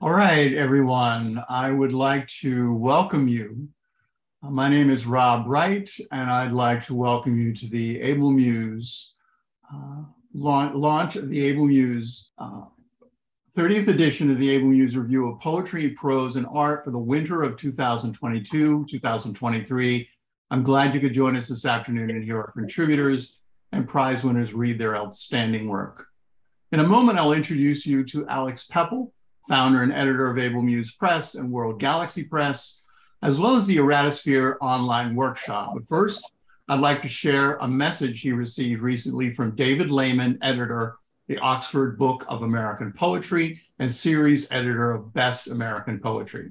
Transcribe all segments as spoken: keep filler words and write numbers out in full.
All right, everyone, I would like to welcome you. My name is Rob Wright, and I'd like to welcome you to the Able Muse, uh, launch, launch of the Able Muse, uh, thirtieth edition of the Able Muse Review of Poetry, Prose, and Art for the winter of two thousand twenty-two, two thousand twenty-three. I'm glad you could join us this afternoon and hear our contributors and prize winners read their outstanding work. In a moment, I'll introduce you to Alex Pepple, founder and editor of Able Muse Press and World Galaxy Press, as well as the Eratosphere online workshop. But first, I'd like to share a message he received recently from David Lehman, editor, the Oxford Book of American Poetry, and series editor of Best American Poetry.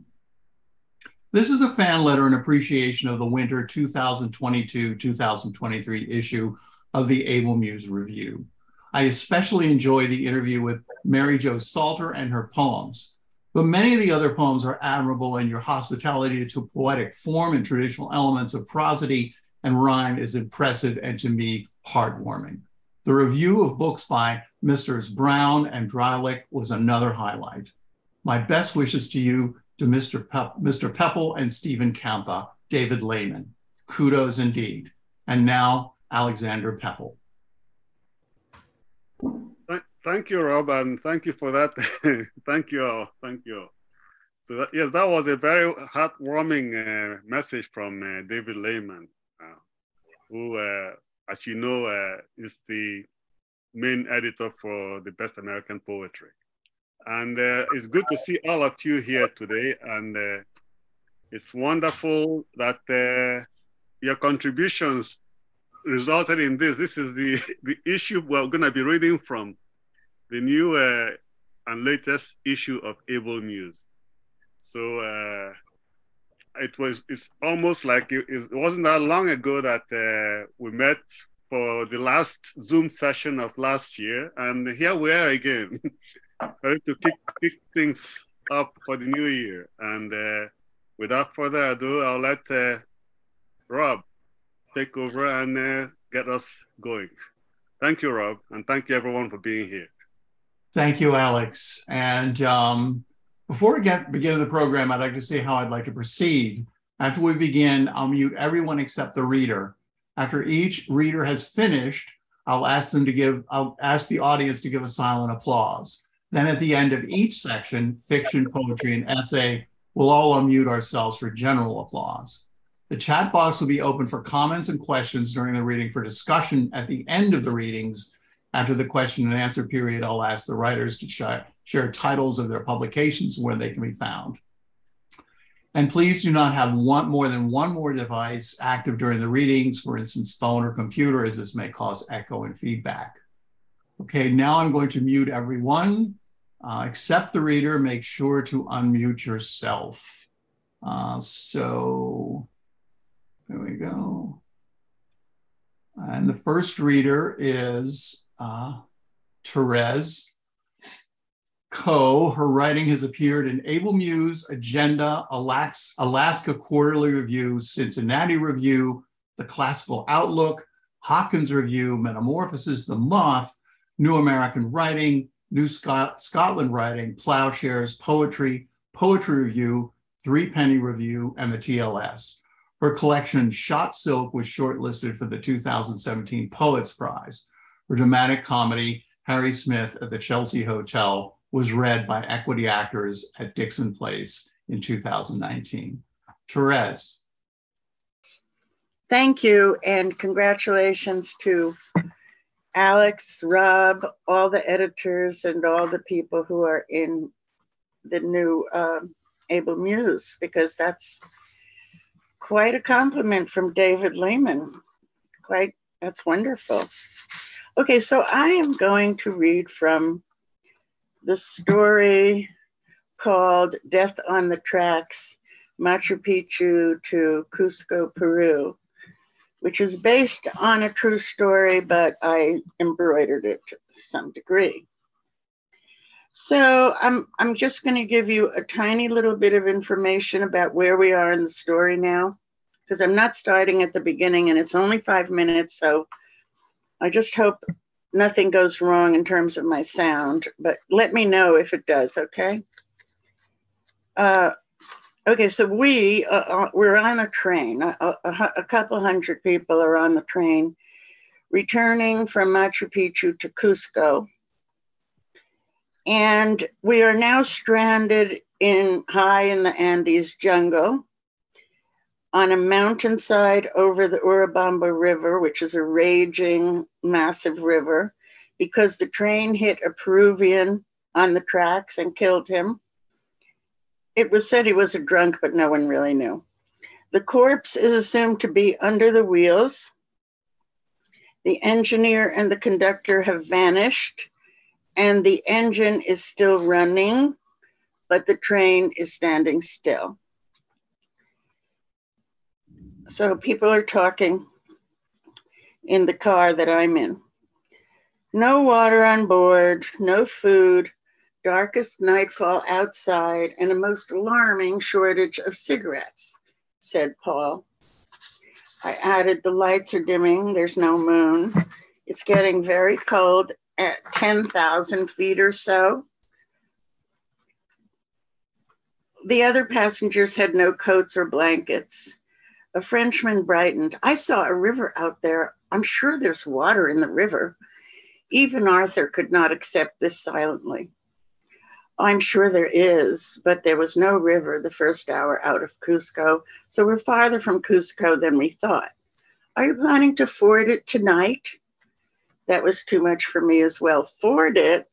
This is a fan letter in appreciation of the winter two thousand twenty-two, two thousand twenty-three issue of the Able Muse Review. I especially enjoy the interview with Mary Jo Salter and her poems, but many of the other poems are admirable, and your hospitality to poetic form and traditional elements of prosody and rhyme is impressive and, to me, heartwarming. The review of books by Misters Brown and Drylich was another highlight. My best wishes to you, to Mister Pe- Mister Pepple and Stephen Campa, David Lehman. Kudos indeed. And now, Alexander Pepple. Thank you, Rob, and thank you for that. Thank you all. Thank you all. So that, yes, that was a very heartwarming uh, message from uh, David Lehman, uh, who, uh, as you know, uh, is the main editor for the Best American Poetry. And uh, it's good to see all of you here today. And uh, it's wonderful that uh, your contributions resulted in this. This is the, the issue we're going to be reading from, the new uh, and latest issue of Able Muse. So uh, it was, it's almost like it, it wasn't that long ago that uh, we met for the last Zoom session of last year. And here we are again, ready to kick, kick things up for the new year. And uh, without further ado, I'll let uh, Rob take over and uh, get us going. Thank you, Rob. And thank you everyone for being here. Thank you, Alex. And um, before we get begin the program, I'd like to say how I'd like to proceed. After we begin, I'll mute everyone except the reader. After each reader has finished, I'll ask them to give, I'll ask the audience to give a silent applause. Then at the end of each section, fiction, poetry, and essay, we'll all unmute ourselves for general applause. The chat box will be open for comments and questions during the reading for discussion at the end of the readings. After the question and answer period, I'll ask the writers to share, share titles of their publications where they can be found. And please do not have one, more than one more device active during the readings, for instance, phone or computer, as this may cause echo and feedback. Okay, now I'm going to mute everyone uh, except the reader. Make sure to unmute yourself. Uh, so there we go. And the first reader is Uh, Terese Coe. Her writing has appeared in Able Muse, Agenda, Alaska, Alaska Quarterly Review, Cincinnati Review, The Classical Outlook, Hopkins Review, Metamorphoses, The Moth, New American Writing, New Scot Scotland Writing, Ploughshares, Poetry, Poetry Review, Three Penny Review, and the T L S. Her collection, Shot Silk, was shortlisted for the two thousand seventeen Poets Prize. Her dramatic comedy, Harry Smith at the Chelsea Hotel, was read by equity actors at Dixon Place in two thousand nineteen. Terese. Thank you, and congratulations to Alex, Rob, all the editors, and all the people who are in the new um, Able Muse, because that's quite a compliment from David Lehman. Quite, that's wonderful. Okay, so I am going to read from the story called Death on the Tracks, Machu Picchu to Cusco, Peru, which is based on a true story, but I embroidered it to some degree. So I'm, I'm just gonna give you a tiny little bit of information about where we are in the story now, because I'm not starting at the beginning and it's only five minutes, so I just hope nothing goes wrong in terms of my sound, but let me know if it does, okay? Uh, okay, so we, uh, we're on a train. A, a, a couple hundred people are on the train returning from Machu Picchu to Cusco. And we are now stranded in high in the Andes jungle on a mountainside over the Urubamba River, which is a raging, massive river, because the train hit a Peruvian on the tracks and killed him. It was said he was a drunk, but no one really knew. The corpse is assumed to be under the wheels. The engineer and the conductor have vanished, and the engine is still running, but the train is standing still. So people are talking in the car that I'm in. No water on board, no food, darkest nightfall outside, and a most alarming shortage of cigarettes, said Paul. I added, the lights are dimming, there's no moon. It's getting very cold at ten thousand feet or so. The other passengers had no coats or blankets. A Frenchman brightened. I saw a river out there. I'm sure there's water in the river. Even Arthur could not accept this silently. I'm sure there is, but there was no river the first hour out of Cusco, so we're farther from Cusco than we thought. Are you planning to ford it tonight? That was too much for me as well. Ford it?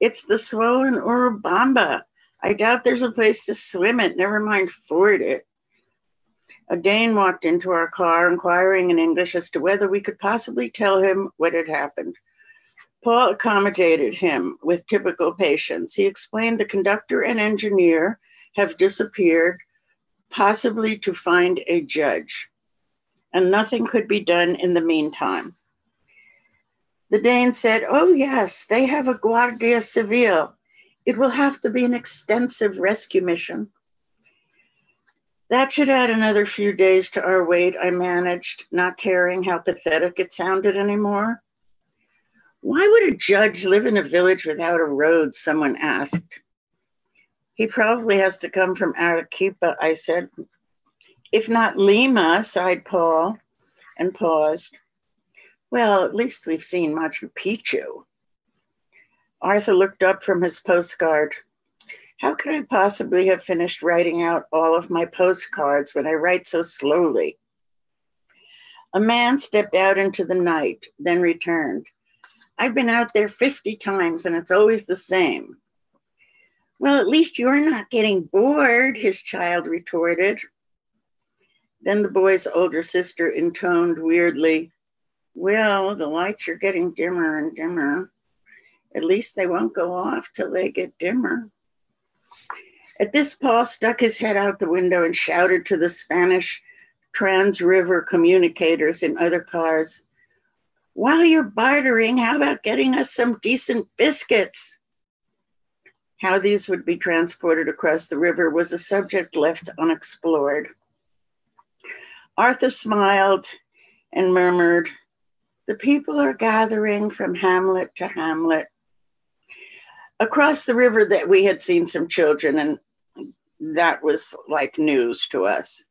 It's the swollen Urubamba. I doubt there's a place to swim it, never mind ford it. A Dane walked into our car, inquiring in English as to whether we could possibly tell him what had happened. Paul accommodated him with typical patience. He explained the conductor and engineer have disappeared, possibly to find a judge, and nothing could be done in the meantime. The Dane said, oh yes, they have a Guardia Civil. It will have to be an extensive rescue mission. That should add another few days to our wait, I managed, not caring how pathetic it sounded anymore. Why would a judge live in a village without a road, someone asked. He probably has to come from Arequipa, I said. If not Lima, sighed Paul, and paused. Well, at least we've seen Machu Picchu. Arthur looked up from his postcard. How could I possibly have finished writing out all of my postcards when I write so slowly? A man stepped out into the night, then returned. I've been out there fifty times and it's always the same. Well, at least you're not getting bored, his child retorted. Then the boy's older sister intoned weirdly, well, the lights are getting dimmer and dimmer. At least they won't go off till they get dimmer. At this, Paul stuck his head out the window and shouted to the Spanish trans-river communicators in other cars, while you're bartering, how about getting us some decent biscuits? How these would be transported across the river was a subject left unexplored. Arthur smiled and murmured, the people are gathering from hamlet to hamlet. Across the river that we had seen some children, and that was like news to us.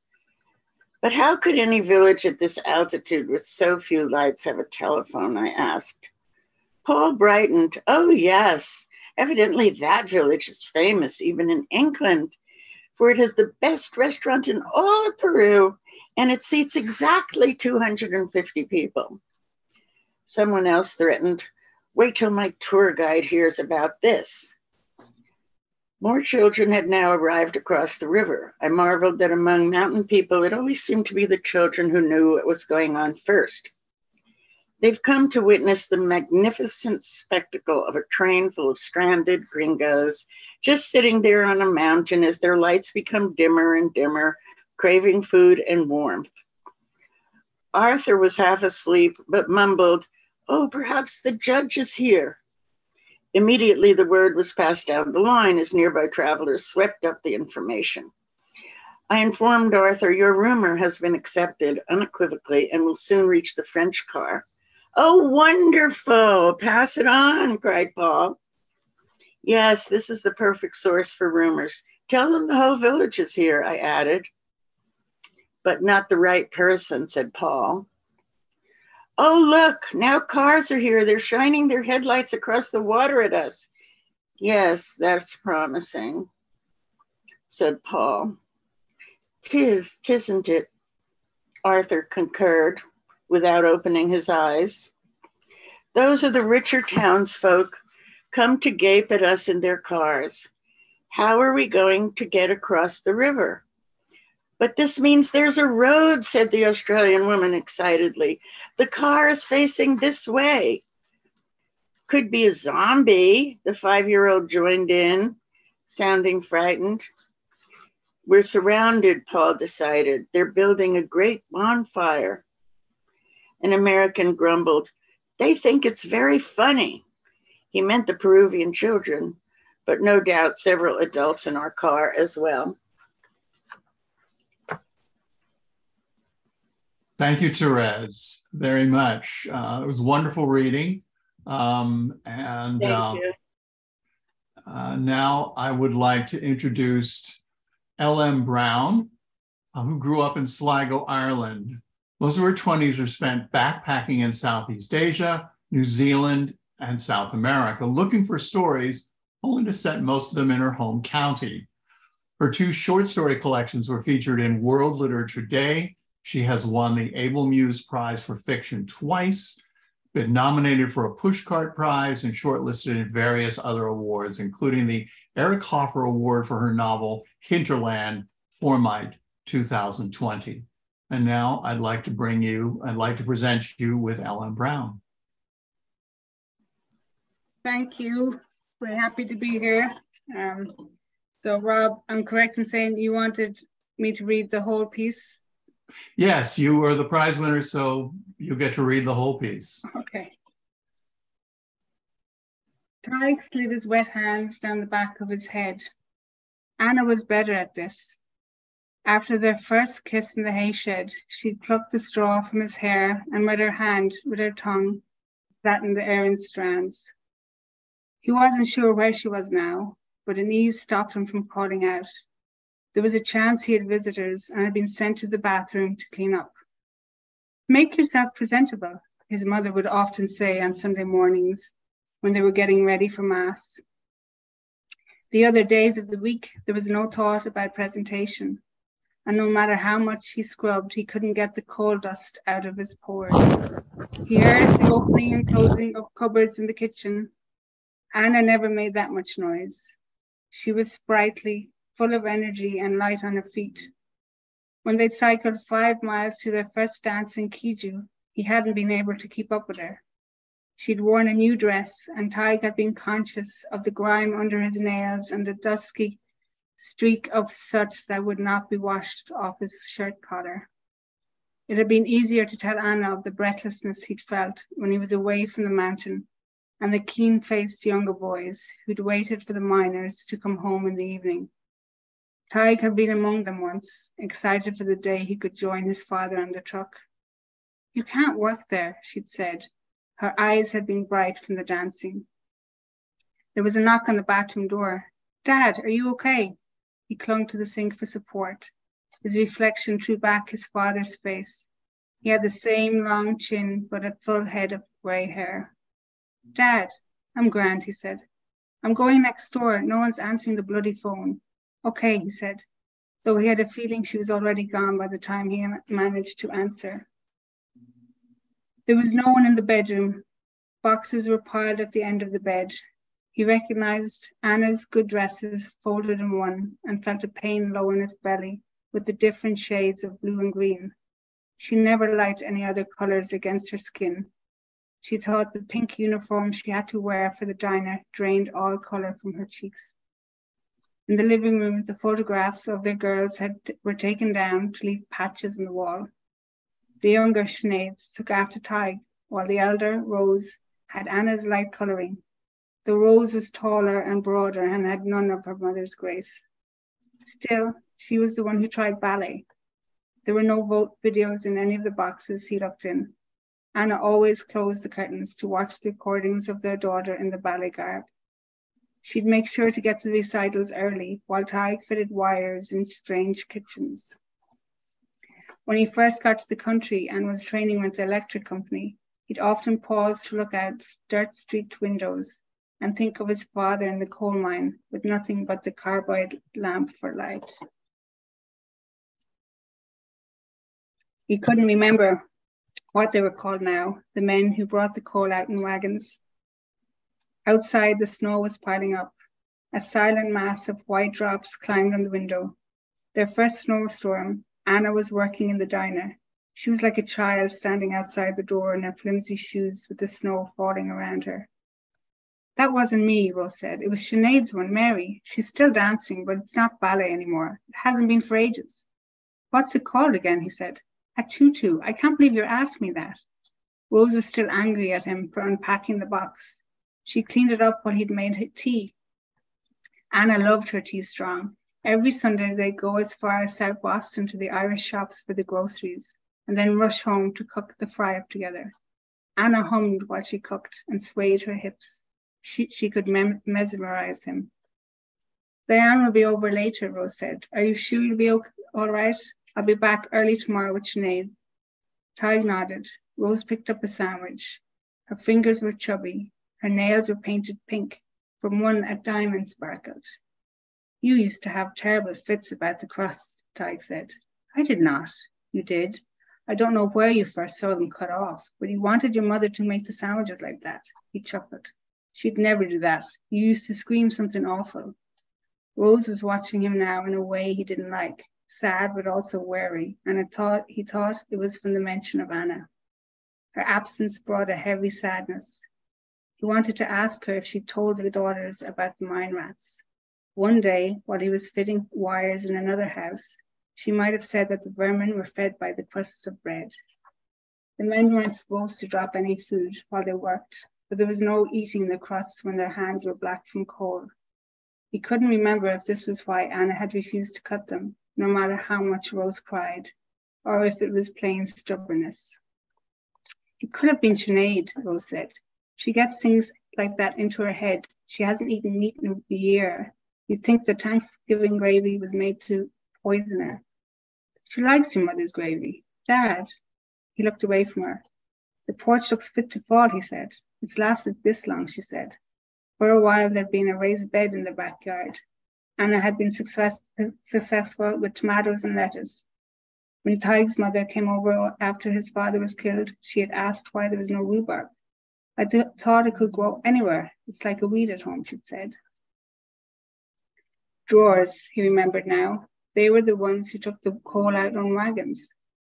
But how could any village at this altitude with so few lights have a telephone, I asked. Paul brightened. Oh, yes. Evidently, that village is famous, even in England, for it has the best restaurant in all of Peru, and it seats exactly two hundred fifty people. Someone else threatened, wait till my tour guide hears about this. More children had now arrived across the river. I marveled that among mountain people, it always seemed to be the children who knew what was going on first. They've come to witness the magnificent spectacle of a train full of stranded gringos, just sitting there on a mountain as their lights become dimmer and dimmer, craving food and warmth. Arthur was half asleep, but mumbled, oh, perhaps the judge is here. Immediately, the word was passed down the line as nearby travelers swept up the information. I informed Arthur, your rumor has been accepted unequivocally and will soon reach the French car. Oh, wonderful. Pass it on, cried Paul. Yes, this is the perfect source for rumors. Tell them the whole village is here, I added. But not the right person, said Paul. Oh, look, now cars are here. They're shining their headlights across the water at us. Yes, that's promising, said Paul. Tis, tisn't it? Arthur concurred without opening his eyes. Those are the richer townsfolk come to gape at us in their cars. How are we going to get across the river? But this means there's a road, said the Australian woman excitedly. The car is facing this way. Could be a zombie, the five-year-old joined in, sounding frightened. We're surrounded, Paul decided. They're building a great bonfire. An American grumbled, they think it's very funny. He meant the Peruvian children, but no doubt several adults in our car as well. Thank you, Terese, very much. Uh, it was wonderful reading. Um, and uh, uh, now I would like to introduce L M Brown, uh, who grew up in Sligo, Ireland. Most of her twenties were spent backpacking in Southeast Asia, New Zealand, and South America, looking for stories, only to set most of them in her home county. Her two short story collections were featured in World Literature Day. She has won the Able Muse Prize for Fiction twice, been nominated for a Pushcart Prize, and shortlisted in various other awards, including the Eric Hoffer Award for her novel Hinterland, Formite, two thousand twenty. And now I'd like to bring you, I'd like to present you with L M Brown. Thank you. We're happy to be here. Um, so Rob, I'm correct in saying you wanted me to read the whole piece? Yes, you are the prize winner, so you get to read the whole piece. Okay. Tig slid his wet hands down the back of his head. Anna was better at this. After their first kiss in the hay shed, she plucked the straw from his hair and with her hand, with her tongue, flattened the errant strands. He wasn't sure where she was now, but an ease stopped him from calling out. There was a chance he had visitors and had been sent to the bathroom to clean up. Make yourself presentable, his mother would often say on Sunday mornings when they were getting ready for mass. The other days of the week, there was no thought about presentation, and no matter how much he scrubbed, he couldn't get the coal dust out of his pores. He heard the opening and closing of cupboards in the kitchen. Anna never made that much noise. She was sprightly, full of energy and light on her feet. When they'd cycled five miles to their first dance in Kiju, he hadn't been able to keep up with her. She'd worn a new dress, and Tig had been conscious of the grime under his nails and the dusky streak of soot that would not be washed off his shirt collar. It had been easier to tell Anna of the breathlessness he'd felt when he was away from the mountain and the keen-faced younger boys who'd waited for the miners to come home in the evening. Tig had been among them once, excited for the day he could join his father on the truck. You can't work there, she'd said. Her eyes had been bright from the dancing. There was a knock on the bathroom door. Dad, are you okay? He clung to the sink for support. His reflection threw back his father's face. He had the same long chin, but a full head of gray hair. Dad, I'm grand, he said. I'm going next door. No one's answering the bloody phone. Okay, he said, though he had a feeling she was already gone by the time he managed to answer. There was no one in the bedroom. Boxes were piled at the end of the bed. He recognized Anna's good dresses folded in one and felt a pain low in his belly with the different shades of blue and green. She never liked any other colors against her skin. She thought the pink uniform she had to wear for the diner drained all color from her cheeks. In the living room, the photographs of their girls had, were taken down to leave patches on the wall. The younger Sinead took after Tig, while the elder, Rose, had Anna's light colouring. The Rose was taller and broader and had none of her mother's grace. Still, she was the one who tried ballet. There were no vote videos in any of the boxes he looked in. Anna always closed the curtains to watch the recordings of their daughter in the ballet garb. She'd make sure to get to the recitals early while Tig fitted wires in strange kitchens. When he first got to the country and was training with the electric company, he'd often pause to look out dirt streaked windows and think of his father in the coal mine with nothing but the carbide lamp for light. He couldn't remember what they were called now, the men who brought the coal out in wagons. Outside, the snow was piling up. A silent mass of white drops climbed on the window. Their first snowstorm, Anna was working in the diner. She was like a child standing outside the door in her flimsy shoes with the snow falling around her. That wasn't me, Rose said. It was Sinead's one, Mary. She's still dancing, but it's not ballet anymore. It hasn't been for ages. What's it called again, he said. A tutu. I can't believe you're asking me that. Rose was still angry at him for unpacking the box. She cleaned it up while he'd made her tea. Anna loved her tea strong. Every Sunday, they'd go as far as South Boston to the Irish shops for the groceries, and then rush home to cook the fry-up together. Anna hummed while she cooked and swayed her hips. She, she could mesmerize him. Diane will be over later, Rose said. Are you sure you'll be okay? All right? I'll be back early tomorrow with Sinead. Tig nodded. Rose picked up a sandwich. Her fingers were chubby. Her nails were painted pink. From one, a diamond sparkled. You used to have terrible fits about the crust, Tig said. I did not. You did. I don't know where you first saw them cut off, but you wanted your mother to make the sandwiches like that. He chuckled. She'd never do that. You used to scream something awful. Rose was watching him now in a way he didn't like, sad but also wary, and it thought, he thought it was from the mention of Anna. Her absence brought a heavy sadness. He wanted to ask her if she'd told the daughters about the mine rats. One day, while he was fitting wires in another house, she might have said that the vermin were fed by the crusts of bread. The men weren't supposed to drop any food while they worked, but there was no eating the crusts when their hands were black from coal. He couldn't remember if this was why Anna had refused to cut them, no matter how much Rose cried, or if it was plain stubbornness. It could have been Sinead, Rose said. She gets things like that into her head. She hasn't eaten meat in a year. You'd think the Thanksgiving gravy was made to poison her. She likes your mother's gravy. Dad. He looked away from her. The porch looks fit to fall, he said. It's lasted this long, she said. For a while, there'd been a raised bed in the backyard. Anna had been success successful with tomatoes and lettuce. When Tig's mother came over after his father was killed, she had asked why there was no rhubarb. I th thought it could grow anywhere. It's like a weed at home, she'd said. Drawers, he remembered now. They were the ones who took the coal out on wagons.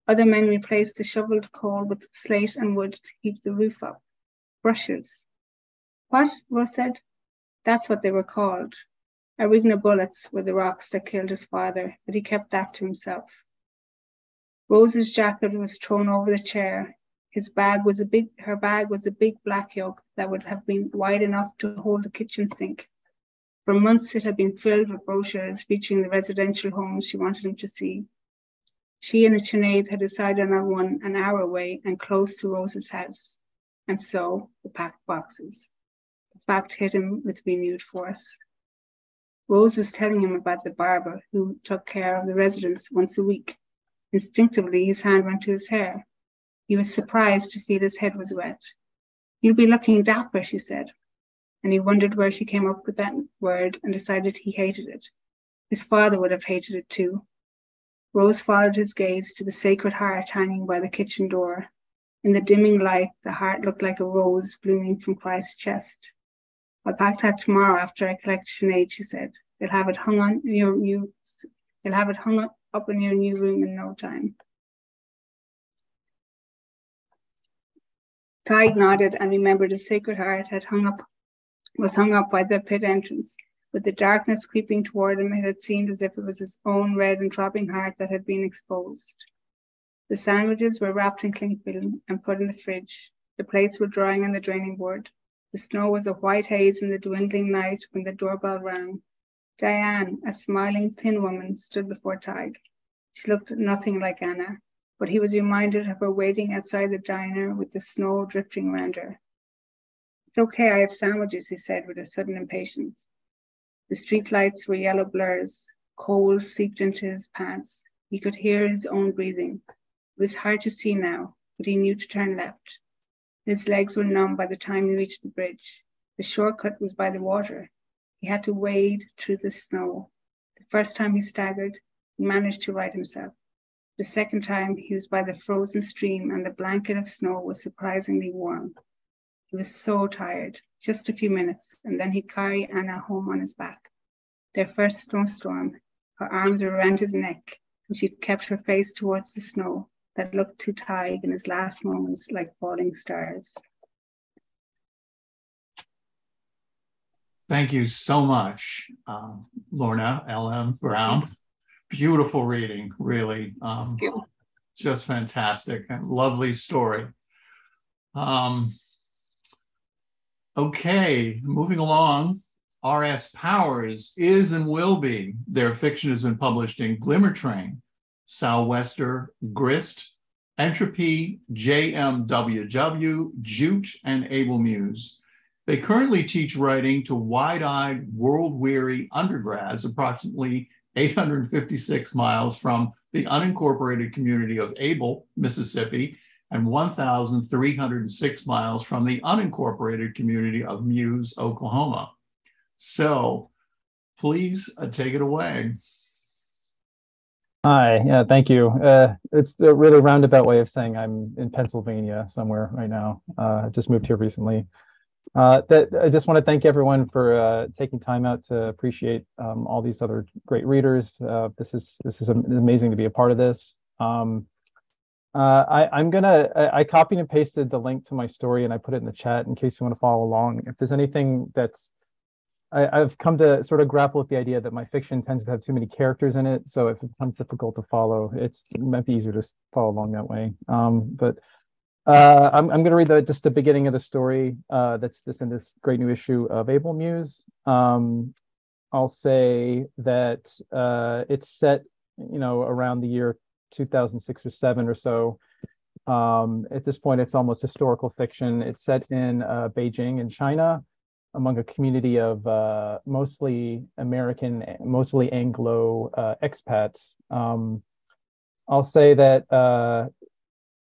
Other men replaced the shoveled coal with slate and wood to keep the roof up. Brushes. What? Rose said. That's what they were called. Arugula bullets were the rocks that killed his father, but he kept that to himself. Rose's jacket was thrown over the chair. His bag was a big, her bag was a big black yoke that would have been wide enough to hold the kitchen sink. For months it had been filled with brochures featuring the residential homes she wanted him to see. She and Sinead had decided on one an hour away and close to Rose's house. And so the packed boxes. The fact hit him with renewed force. Rose was telling him about the barber who took care of the residents once a week. Instinctively, his hand went to his hair. He was surprised to feel his head was wet. You'll be looking dapper, she said. And he wondered where she came up with that word and decided he hated it. His father would have hated it too. Rose followed his gaze to the Sacred Heart hanging by the kitchen door. In the dimming light, the heart looked like a rose blooming from Christ's chest. I'll pack that tomorrow after I collect Sinead, she said. They'll have it hung on your new they'll have it hung up in your new room in no time. Tig nodded and remembered the Sacred Heart had hung up was hung up by the pit entrance. With the darkness creeping toward him, it had seemed as if it was his own red and throbbing heart that had been exposed. The sandwiches were wrapped in cling film and put in the fridge. The plates were drying on the draining board. The snow was a white haze in the dwindling night when the doorbell rang. Diane, a smiling, thin woman, stood before Tig. She looked nothing like Anna, but he was reminded of her waiting outside the diner with the snow drifting around her. It's okay, I have sandwiches, he said with a sudden impatience. The streetlights were yellow blurs, cold seeped into his pants. He could hear his own breathing. It was hard to see now, but he knew to turn left. His legs were numb by the time he reached the bridge. The shortcut was by the water. He had to wade through the snow. The first time he staggered, he managed to right himself. The second time he was by the frozen stream and the blanket of snow was surprisingly warm. He was so tired, just a few minutes, and then he'd carry Anna home on his back. Their first snowstorm, her arms were around his neck, and she'd kept her face towards the snow that looked to Tig in his last moments like falling stars. Thank you so much, um, Lorna L M Brown. Beautiful reading, really. Um, just fantastic and lovely story. Um, Okay, moving along, R S Powers is and will be. Their fiction has been published in Glimmer Train, Sou'wester, Grist, Entropy, J M W W, Jute, and Able Muse. They currently teach writing to wide-eyed, world-weary undergrads approximately eight hundred fifty-six miles from the unincorporated community of Able, Mississippi, and one thousand three hundred six miles from the unincorporated community of Muse, Oklahoma. So please uh, take it away. Hi, yeah, thank you. Uh, it's a really roundabout way of saying I'm in Pennsylvania somewhere right now. Uh, just moved here recently. Uh, that, I just want to thank everyone for uh, taking time out to appreciate um, all these other great readers. Uh, this is this is amazing to be a part of this. Um, Uh, I, I'm gonna, I, I copied and pasted the link to my story and I put it in the chat in case you want to follow along. If there's anything that's, I, I've come to sort of grapple with the idea that my fiction tends to have too many characters in it. So if it becomes difficult to follow, it's, it might be easier to follow along that way. Um, but uh, I'm, I'm gonna read the, just the beginning of the story uh, that's this in this great new issue of Able Muse. Um, I'll say that uh, it's set, you know, around the year two thousand six or seven or so. Um, at this point, it's almost historical fiction. It's set in uh, Beijing in China, among a community of uh, mostly American, mostly Anglo uh, expats. Um, I'll say that uh,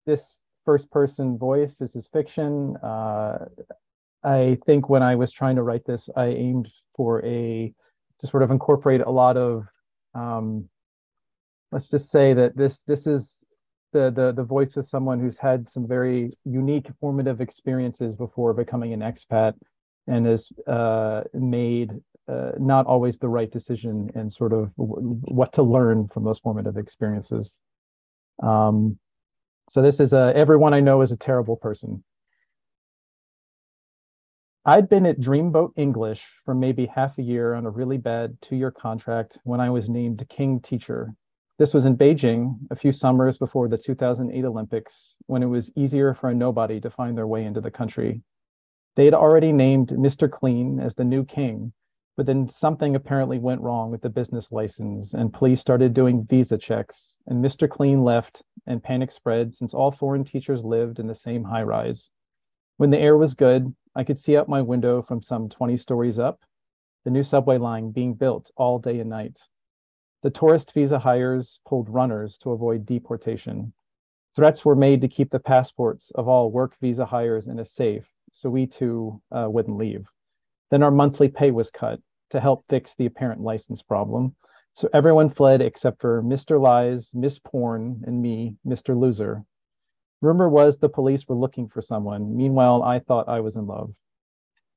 this first-person voice, this is fiction. Uh, I think when I was trying to write this, I aimed for a, to sort of incorporate a lot of um, let's just say that this this is the, the the voice of someone who's had some very unique formative experiences before becoming an expat and has uh, made uh, not always the right decision and sort of what to learn from those formative experiences. Um, so this is a, everyone I know is a terrible person. I'd been at Dreamboat English for maybe half a year on a really bad two-year contract when I was named King Teacher. This was in Beijing a few summers before the two thousand eight Olympics, when it was easier for a nobody to find their way into the country. They had already named Mister Clean as the new king, but then something apparently went wrong with the business license and police started doing visa checks, and Mister Clean left and panic spread since all foreign teachers lived in the same high rise. When the air was good, I could see out my window from some twenty stories up, the new subway line being built all day and night. The tourist visa hires pulled runners to avoid deportation. Threats were made to keep the passports of all work visa hires in a safe, so we too uh, wouldn't leave. Then our monthly pay was cut to help fix the apparent license problem. So everyone fled except for Mister Lies, Miss Porn, and me, Mister Loser. Rumor was the police were looking for someone. Meanwhile, I thought I was in love.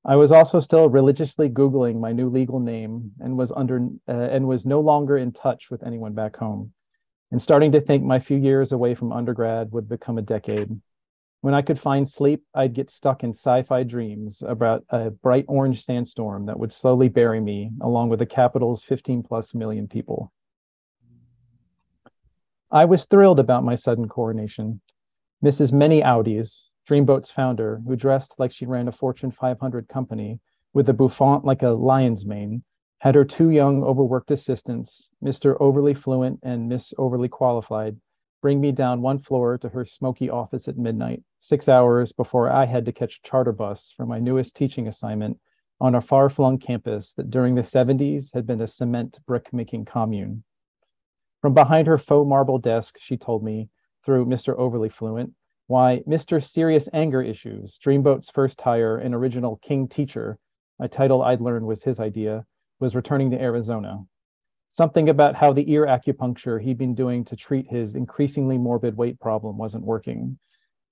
I was also still religiously Googling my new legal name and was under uh, and was no longer in touch with anyone back home, and starting to think my few years away from undergrad would become a decade. When I could find sleep, I'd get stuck in sci-fi dreams about a bright orange sandstorm that would slowly bury me, along with the capital's fifteen plus million people. I was thrilled about my sudden coronation. Missus Many Audis, Dreamboat's founder, who dressed like she ran a Fortune five hundred company with a bouffant like a lion's mane, had her two young overworked assistants, Mister Overly Fluent and Miss Overly Qualified, bring me down one floor to her smoky office at midnight, six hours before I had to catch a charter bus for my newest teaching assignment on a far-flung campus that during the seventies had been a cement brick-making commune. From behind her faux marble desk, she told me, through Mister Overly Fluent, why Mister Serious Anger Issues, Dreamboat's first hire and original King Teacher, a title I'd learned was his idea, was returning to Arizona. Something about how the ear acupuncture he'd been doing to treat his increasingly morbid weight problem wasn't working.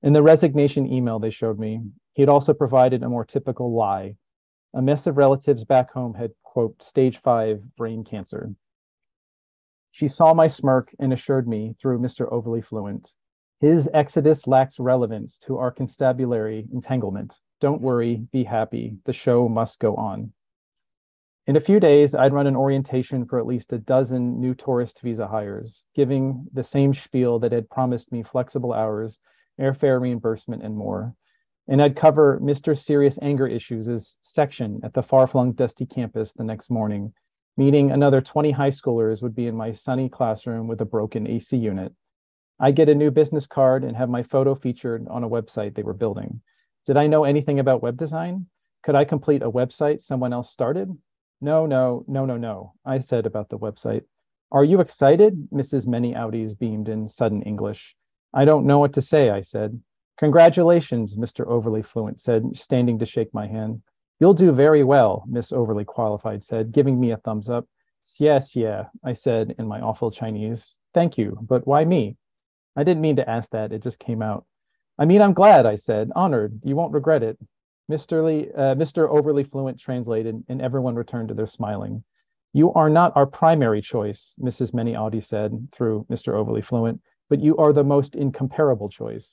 In the resignation email they showed me, he had also provided a more typical lie. A mess of relatives back home had, quote, stage five brain cancer. She saw my smirk and assured me, through Mister Overly Fluent, his exodus lacks relevance to our constabulary entanglement. Don't worry, be happy. The show must go on. In a few days, I'd run an orientation for at least a dozen new tourist visa hires, giving the same spiel that had promised me flexible hours, airfare reimbursement, and more. And I'd cover Mister Serious Anger Issues' section at the far-flung dusty campus the next morning, meaning another twenty high schoolers would be in my sunny classroom with a broken A C unit. I'd get a new business card and have my photo featured on a website they were building. Did I know anything about web design? Could I complete a website someone else started? No, no, no, no, no, I said about the website. Are you excited? Missus Many Outies beamed in sudden English. I don't know what to say, I said. Congratulations, Mister Overly Fluent said, standing to shake my hand. You'll do very well, Miss Overly Qualified said, giving me a thumbs up. Yes, yeah, I said in my awful Chinese. Thank you, but why me? I didn't mean to ask that, it just came out. I mean, I'm glad, I said, honored, you won't regret it. Mister Lee, uh, Mister Overly Fluent translated, and everyone returned to their smiling. You are not our primary choice, Missus Many Outies said, through Mister Overly Fluent, but you are the most incomparable choice.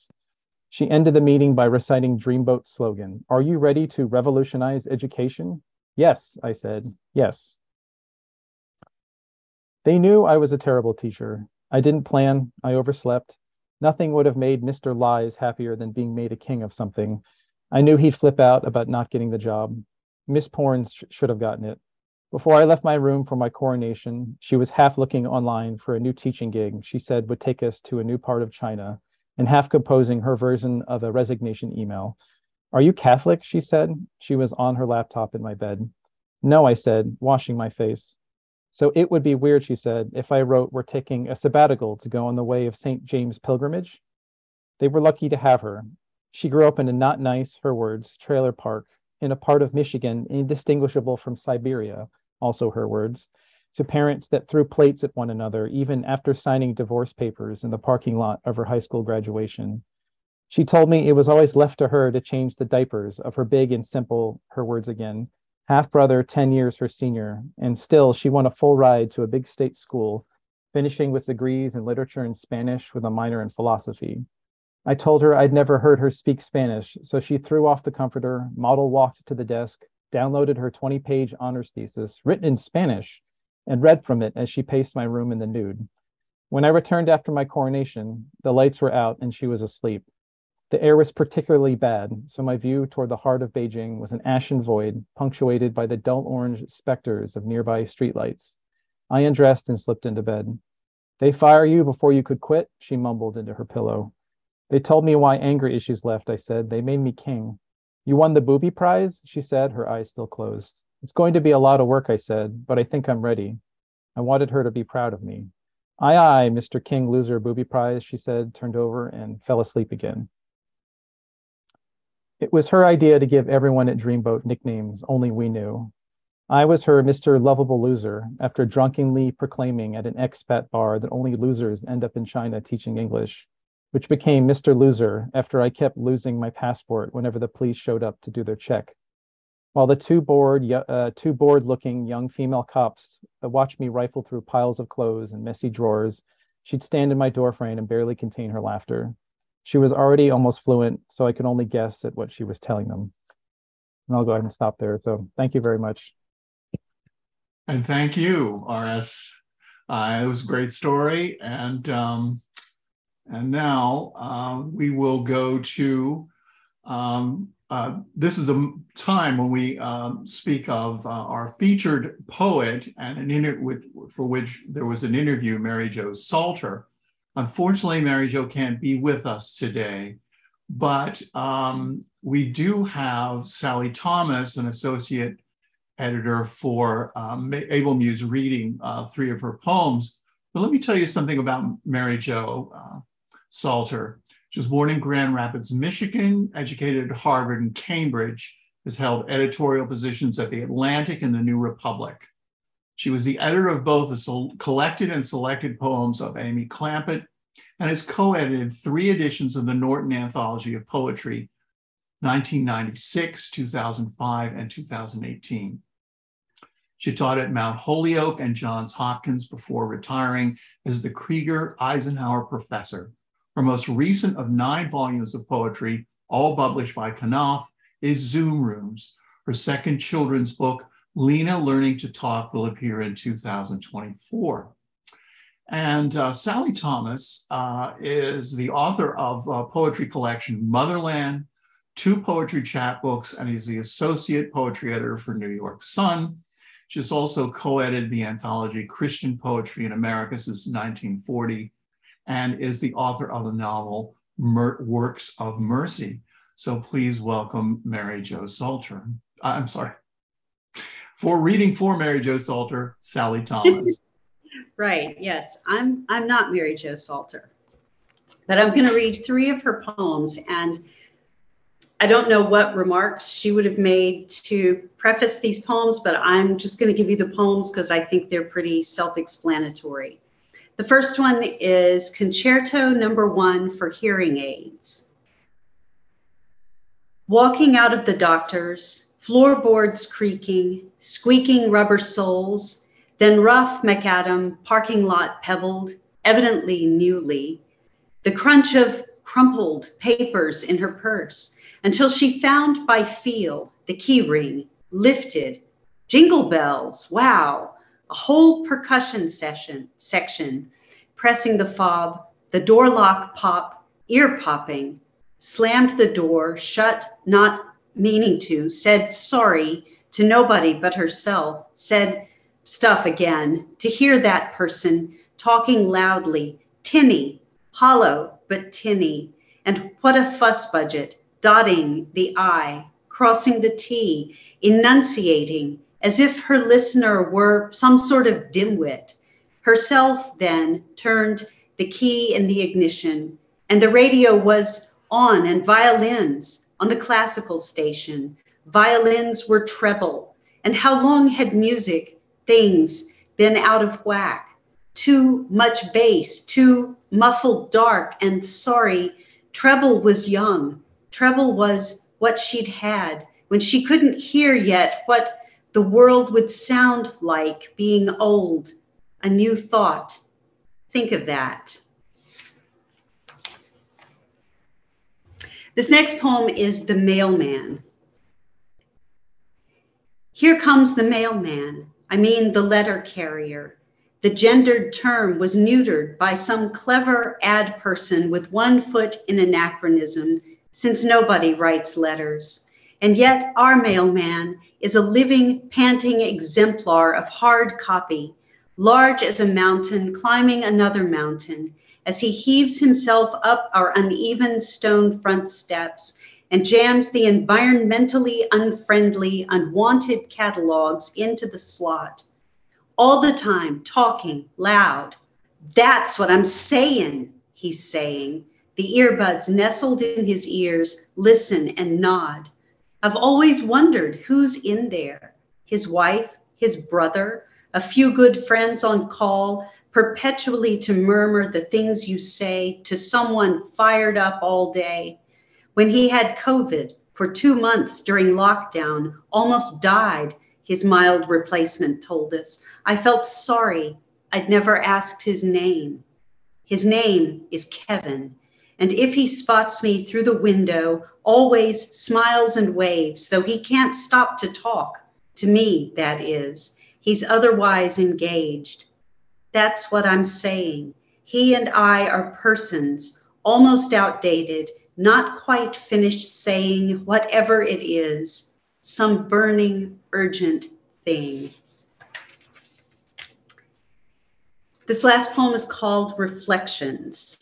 She ended the meeting by reciting Dreamboat's slogan, are you ready to revolutionize education? Yes, I said, yes. They knew I was a terrible teacher. I didn't plan, I overslept. Nothing would have made Mister Lies happier than being made a king of something. I knew he'd flip out about not getting the job. Miss Pornes sh should have gotten it. Before I left my room for my coronation, she was half looking online for a new teaching gig she said would take us to a new part of China, and half composing her version of a resignation email. Are you Catholic? She said. She was on her laptop in my bed. No, I said, washing my face. So it would be weird, she said, if I wrote we're taking a sabbatical to go on the way of Saint James pilgrimage. They were lucky to have her. She grew up in a not nice, her words, trailer park in a part of Michigan indistinguishable from Siberia, also her words, to parents that threw plates at one another, even after signing divorce papers in the parking lot of her high school graduation. She told me it was always left to her to change the diapers of her big and simple, her words again, half-brother ten years her senior, and still she won a full ride to a big state school, finishing with degrees in literature and Spanish with a minor in philosophy. I told her I'd never heard her speak Spanish, so she threw off the comforter, model walked to the desk, downloaded her twenty-page honors thesis, written in Spanish, and read from it as she paced my room in the nude. When I returned after my coronation, the lights were out and she was asleep. The air was particularly bad, so my view toward the heart of Beijing was an ashen void, punctuated by the dull orange specters of nearby streetlights. I undressed and slipped into bed. They fire you before you could quit, she mumbled into her pillow. They told me why anger issues left, I said. They made me king. You won the booby prize, she said, her eyes still closed. It's going to be a lot of work, I said, but I think I'm ready. I wanted her to be proud of me. Aye, aye, Mister King Loser Booby Prize, she said, turned over and fell asleep again. It was her idea to give everyone at Dreamboat nicknames only we knew. I was her Mister Lovable Loser after drunkenly proclaiming at an expat bar that only losers end up in China teaching English, which became Mister Loser after I kept losing my passport whenever the police showed up to do their check. While the two bored, uh, two bored-looking young female cops watched me rifle through piles of clothes and messy drawers, she'd stand in my doorframe and barely contain her laughter. She was already almost fluent, so I could only guess at what she was telling them. And I'll go ahead and stop there. So thank you very much. And thank you, R S. Uh, it was a great story. And, um, and now uh, we will go to... Um, Uh, this is a time when we um, speak of uh, our featured poet, and an inter with, for which there was an interview, Mary Jo Salter. Unfortunately, Mary Jo can't be with us today, but um, we do have Sally Thomas, an associate editor for um, Able Muse reading uh, three of her poems. But let me tell you something about Mary Jo uh, Salter. She was born in Grand Rapids, Michigan, educated at Harvard and Cambridge, has held editorial positions at The Atlantic and The New Republic. She was the editor of both the collected and selected poems of Amy Clampett and has co-edited three editions of the Norton Anthology of Poetry, nineteen ninety-six, two thousand five, and two thousand eighteen. She taught at Mount Holyoke and Johns Hopkins before retiring as the Krieger Eisenhower Professor. Her most recent of nine volumes of poetry, all published by Knopf, is Zoom Rooms. Her second children's book, Lena Learning to Talk, will appear in two thousand twenty-four. And uh, Sally Thomas uh, is the author of a poetry collection, Motherland, two poetry chapbooks, and is the associate poetry editor for New York Sun. She's also co-edited the anthology Christian Poetry in America since nineteen forty and is the author of the novel Mer- Works of Mercy. So please welcome Mary Jo Salter. I'm sorry. For reading for Mary Jo Salter, Sally Thomas. Right, yes. I'm, I'm not Mary Jo Salter, but I'm going to read three of her poems, and I don't know what remarks she would have made to preface these poems, but I'm just going to give you the poems because I think they're pretty self-explanatory. The first one is Concerto Number One for Hearing Aids. Walking out of the doctor's, floorboards creaking, squeaking rubber soles, then rough macadam, parking lot pebbled, evidently newly, the crunch of crumpled papers in her purse, until she found by feel the key ring, lifted, jingle bells, wow, a whole percussion session, section, pressing the fob, the door lock pop, ear popping, slammed the door, shut, not meaning to, said sorry to nobody but herself, said stuff again, to hear that person talking loudly, tinny, hollow but tinny, and what a fuss budget, dotting the I, crossing the T, enunciating as if her listener were some sort of dimwit. Herself then turned the key in the ignition, and the radio was on, and violins on the classical station. Violins were treble, and how long had music, things, been out of whack? Too much bass, too muffled dark, and sorry, treble was young. Treble was what she'd had when she couldn't hear yet what the world would sound like being old, a new thought. Think of that. This next poem is The Mailman. Here comes the mailman, I mean the letter carrier. The gendered term was neutered by some clever ad person with one foot in anachronism, since nobody writes letters. And yet our mailman is a living, panting exemplar of hard copy, large as a mountain climbing another mountain, as he heaves himself up our uneven stone front steps and jams the environmentally unfriendly, unwanted catalogs into the slot. All the time, talking loud. That's what I'm saying, he's saying. The earbuds nestled in his ears, listen and nod. I've always wondered who's in there. His wife, his brother, a few good friends on call, perpetually to murmur the things you say to someone fired up all day. When he had COVID for two months during lockdown, almost died, his mild replacement told us. I felt sorry I'd never asked his name. His name is Kevin. And if he spots me through the window, always smiles and waves, though he can't stop to talk, to me that is. He's otherwise engaged. That's what I'm saying. He and I are persons, almost outdated, not quite finished saying whatever it is, some burning, urgent thing. This last poem is called Reflections.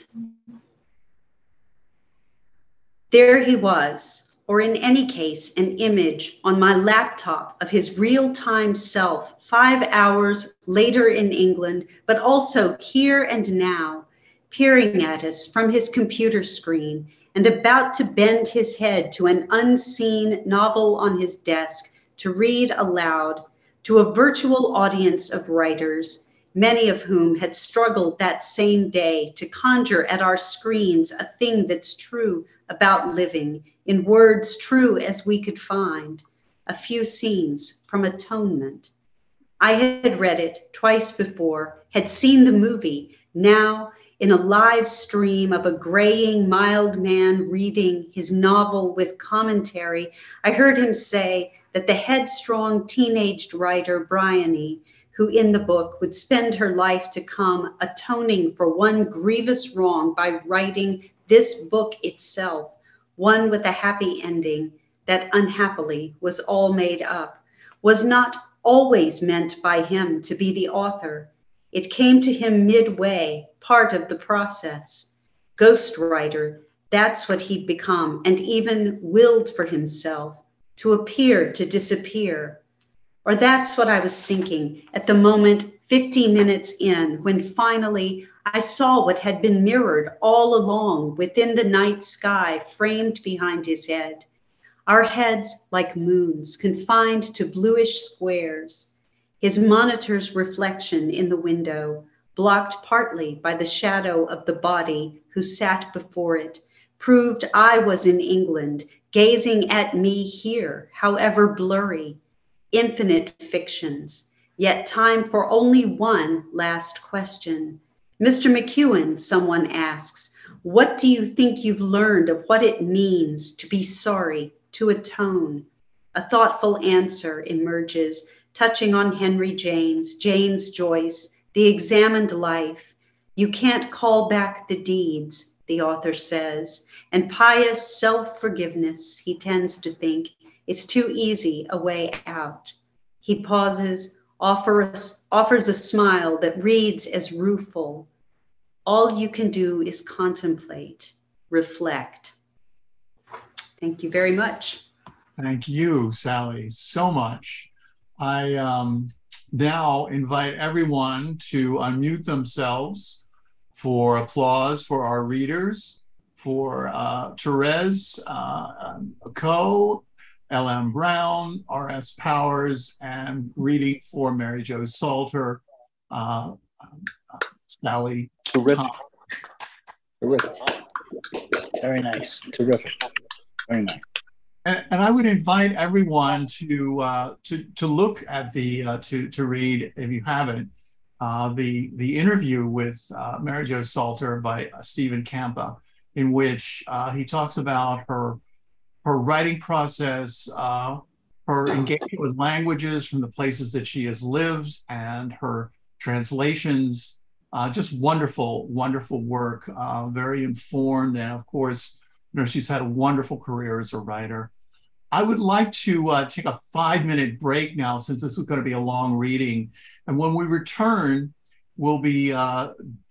There he was, or in any case, an image on my laptop of his real-time self five hours later in England, but also here and now, peering at us from his computer screen and about to bend his head to an unseen novel on his desk to read aloud to a virtual audience of writers, many of whom had struggled that same day to conjure at our screens a thing that's true about living, in words true as we could find, a few scenes from Atonement. I had read it twice before, had seen the movie, now in a live stream of a graying, mild man reading his novel with commentary, I heard him say that the headstrong teenaged writer, Bryony, who in the book would spend her life to come atoning for one grievous wrong by writing this book itself, one with a happy ending that unhappily was all made up, was not always meant by him to be the author. It came to him midway, part of the process. Ghostwriter, that's what he'd become, and even willed for himself, to appear, to disappear. Or that's what I was thinking at the moment fifty minutes in, when finally I saw what had been mirrored all along within the night sky framed behind his head. Our heads like moons confined to bluish squares. His monitor's reflection in the window, blocked partly by the shadow of the body who sat before it, proved I was in England, gazing at me here, however blurry. Infinite fictions, yet time for only one last question. Mister McEwen, someone asks, what do you think you've learned of what it means to be sorry, to atone? A thoughtful answer emerges, touching on Henry James, James Joyce, the examined life. You can't call back the deeds, the author says, and pious self-forgiveness, he tends to think, it's too easy a way out. He pauses, offers, offers a smile that reads as rueful. All you can do is contemplate, reflect. Thank you very much. Thank you, Sally, so much. I um, now invite everyone to unmute themselves for applause for our readers, for uh, Terese uh, Coe, L M Brown, R S Powers, and reading for Mary Jo Salter, uh, uh, Sally. Terrific. Terrific. Very nice. Terrific. Very nice. And, and I would invite everyone to uh, to to look at the uh, to to read, if you haven't, uh, the the interview with uh, Mary Jo Salter by uh, Stephen Campa, in which uh, he talks about her. her writing process, uh, her engagement with languages from the places that she has lived, and her translations, uh, just wonderful, wonderful work, uh, very informed. And of course, you know, she's had a wonderful career as a writer. I would like to uh, take a five minute break now, since this is going to be a long reading. And when we return, we'll be uh,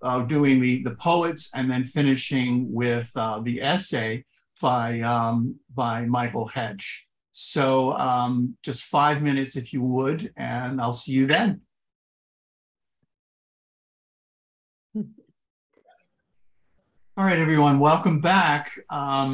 uh, doing the, the poets and then finishing with uh, the essay by um, by Michael Hedge. So um, just five minutes if you would, and I'll see you then. All right, everyone, welcome back. Um,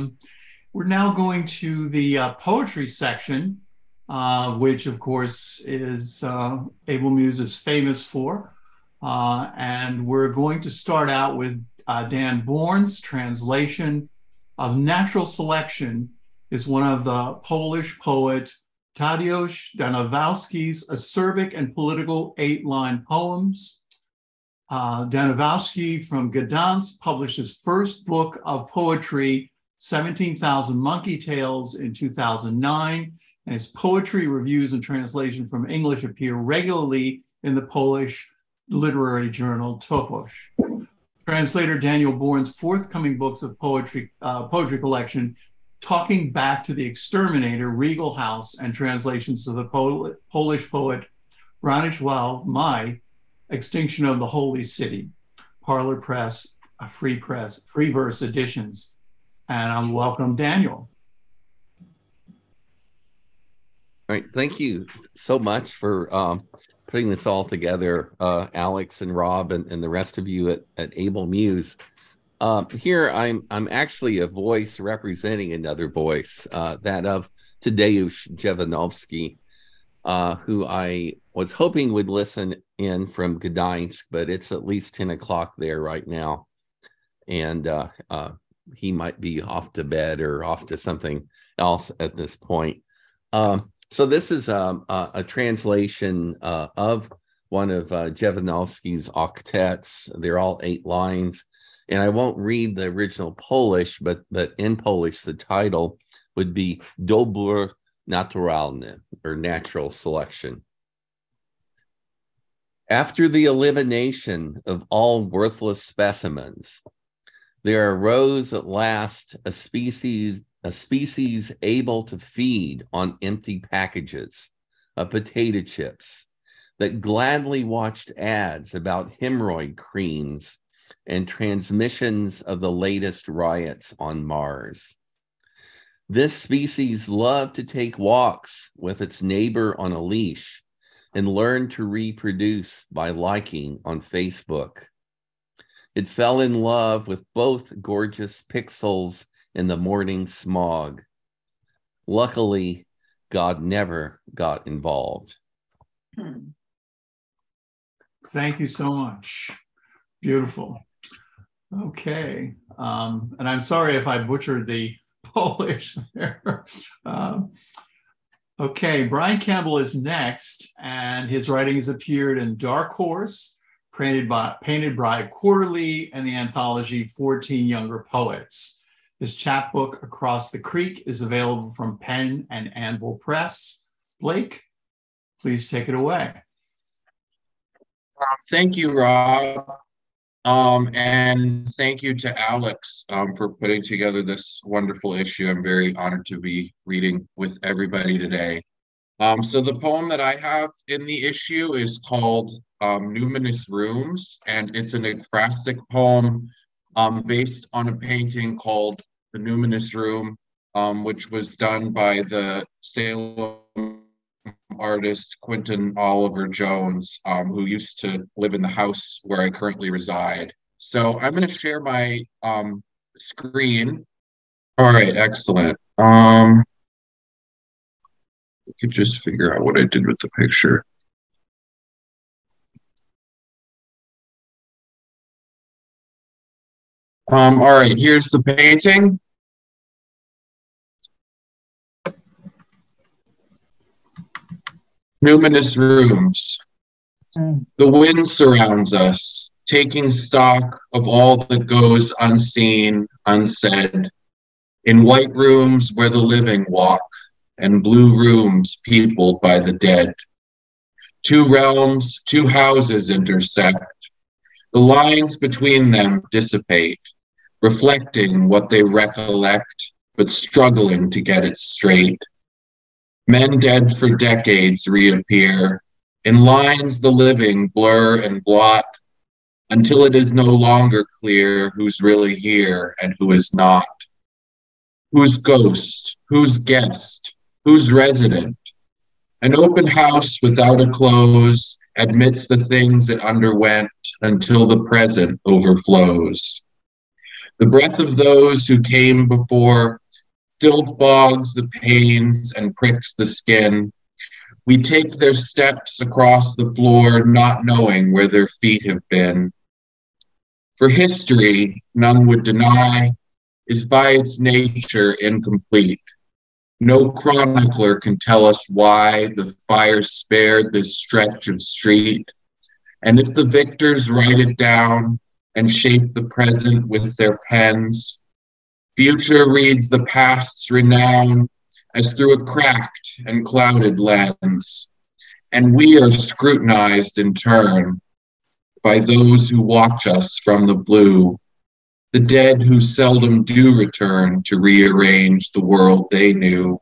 we're now going to the uh, poetry section, uh, which of course is uh, Able Muse is famous for. Uh, and we're going to start out with uh, Dan Born's translation of Natural Selection is one of the Polish poet Tadeusz Danowowski's acerbic and political eight-line poems. Uh, Danowowski from Gdansk published his first book of poetry, seventeen thousand Monkey Tales, in two thousand nine, and his poetry reviews and translation from English appear regularly in the Polish literary journal Toposz. Translator Daniel Born's forthcoming books of poetry uh, poetry collection, Talking Back to the Exterminator, Regal House, and translations of the Pol Polish poet Bronislaw Maj, Extinction of the Holy City, Parlor Press, a Free Press, Free Verse editions. And I welcome Daniel. All right. Thank you so much for um, putting this all together, uh, Alex and Rob and, and the rest of you at, at Able Muse. Um, here, I'm I'm actually a voice representing another voice, uh, that of Tadeusz Jovanovski, uh, who I was hoping would listen in from Gdańsk, but it's at least ten o'clock there right now. And uh, uh, he might be off to bed or off to something else at this point. Um, so this is a, a, a translation uh, of one of uh, Jovanovski's octets. They're all eight lines. And I won't read the original Polish, but, but in Polish, the title would be Dobór Naturalny, or Natural Selection. After the elimination of all worthless specimens, there arose at last a species, a species able to feed on empty packages of potato chips that gladly watched ads about hemorrhoid creams and transmissions of the latest riots on Mars. This species loved to take walks with its neighbor on a leash and learned to reproduce by liking on Facebook. It fell in love with both gorgeous pixels in the morning smog. Luckily, God never got involved. Thank you so much. Beautiful. Okay. Um, and I'm sorry if I butchered the Polish there. Um, okay, Brian Campbell is next, and his writings appeared in Dark Horse, Painted by, Painted by Quarterly, and the anthology fourteen Younger Poets. His chapbook, Across the Creek, is available from Pen and Anvil Press. Blake, please take it away. Um, thank you, Rob. Um, and thank you to Alex um, for putting together this wonderful issue. I'm very honored to be reading with everybody today. Um, so the poem that I have in the issue is called um, Numinous Rooms, and it's an ekphrastic poem um, based on a painting called The Numinous Room, um, which was done by the Salem artist Quentin Oliver Jones, um, who used to live in the house where I currently reside. So I'm going to share my um, screen. All right, excellent. Um, I could just figure out what I did with the picture. Um, all right, here's the painting. Numinous rooms. The wind surrounds us, taking stock of all that goes unseen, unsaid. In white rooms where the living walk, and blue rooms peopled by the dead. Two realms, two houses intersect. The lines between them dissipate, reflecting what they recollect, but struggling to get it straight. Men dead for decades reappear. In lines the living blur and blot, until it is no longer clear who's really here and who is not. Who's ghost, who's guest, who's resident. An open house without a close admits the things it underwent until the present overflows. The breath of those who came before still fogs the panes and pricks the skin. We take their steps across the floor, not knowing where their feet have been. For history, none would deny, is by its nature incomplete. No chronicler can tell us why the fire spared this stretch of street. And if the victors write it down and shape the present with their pens, future reads the past's renown as through a cracked and clouded lens, and we are scrutinized in turn by those who watch us from the blue, the dead who seldom do return to rearrange the world they knew.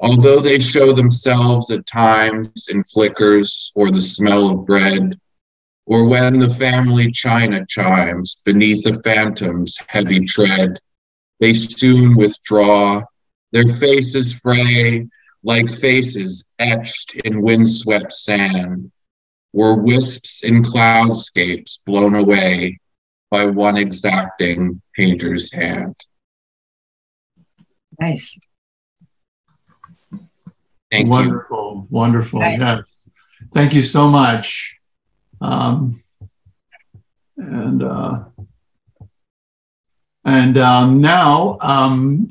Although they show themselves at times in flickers or the smell of bread, or when the family china chimes beneath the phantom's heavy tread, they soon withdraw, their faces fray, like faces etched in windswept sand, were wisps in cloudscapes blown away by one exacting painter's hand. Nice. Thank wonderful, you. Wonderful. Nice. Yes. Thank you so much. Um, and uh, and um, now um,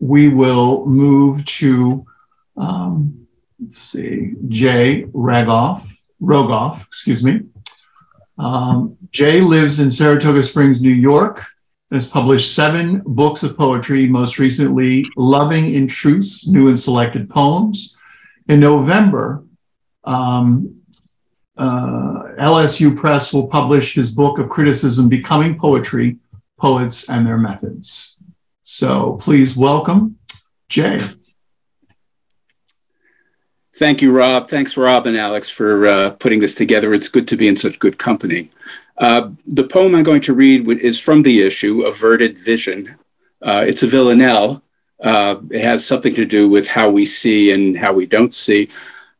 we will move to um, let's see, Jay Rogoff. Rogoff, excuse me. Um, Jay lives in Saratoga Springs, New York, and has published seven books of poetry, most recently Loving in Truth, New and Selected Poems. In November, um, uh, L S U Press will publish his book of criticism, Becoming Poetry, Poets and Their Methods. So please welcome Jay. Thank you, Rob. Thanks, Rob and Alex, for uh, putting this together. It's good to be in such good company. Uh, the poem I'm going to read is from the issue, Averted Vision. Uh, it's a villanelle. Uh, it has something to do with how we see and how we don't see.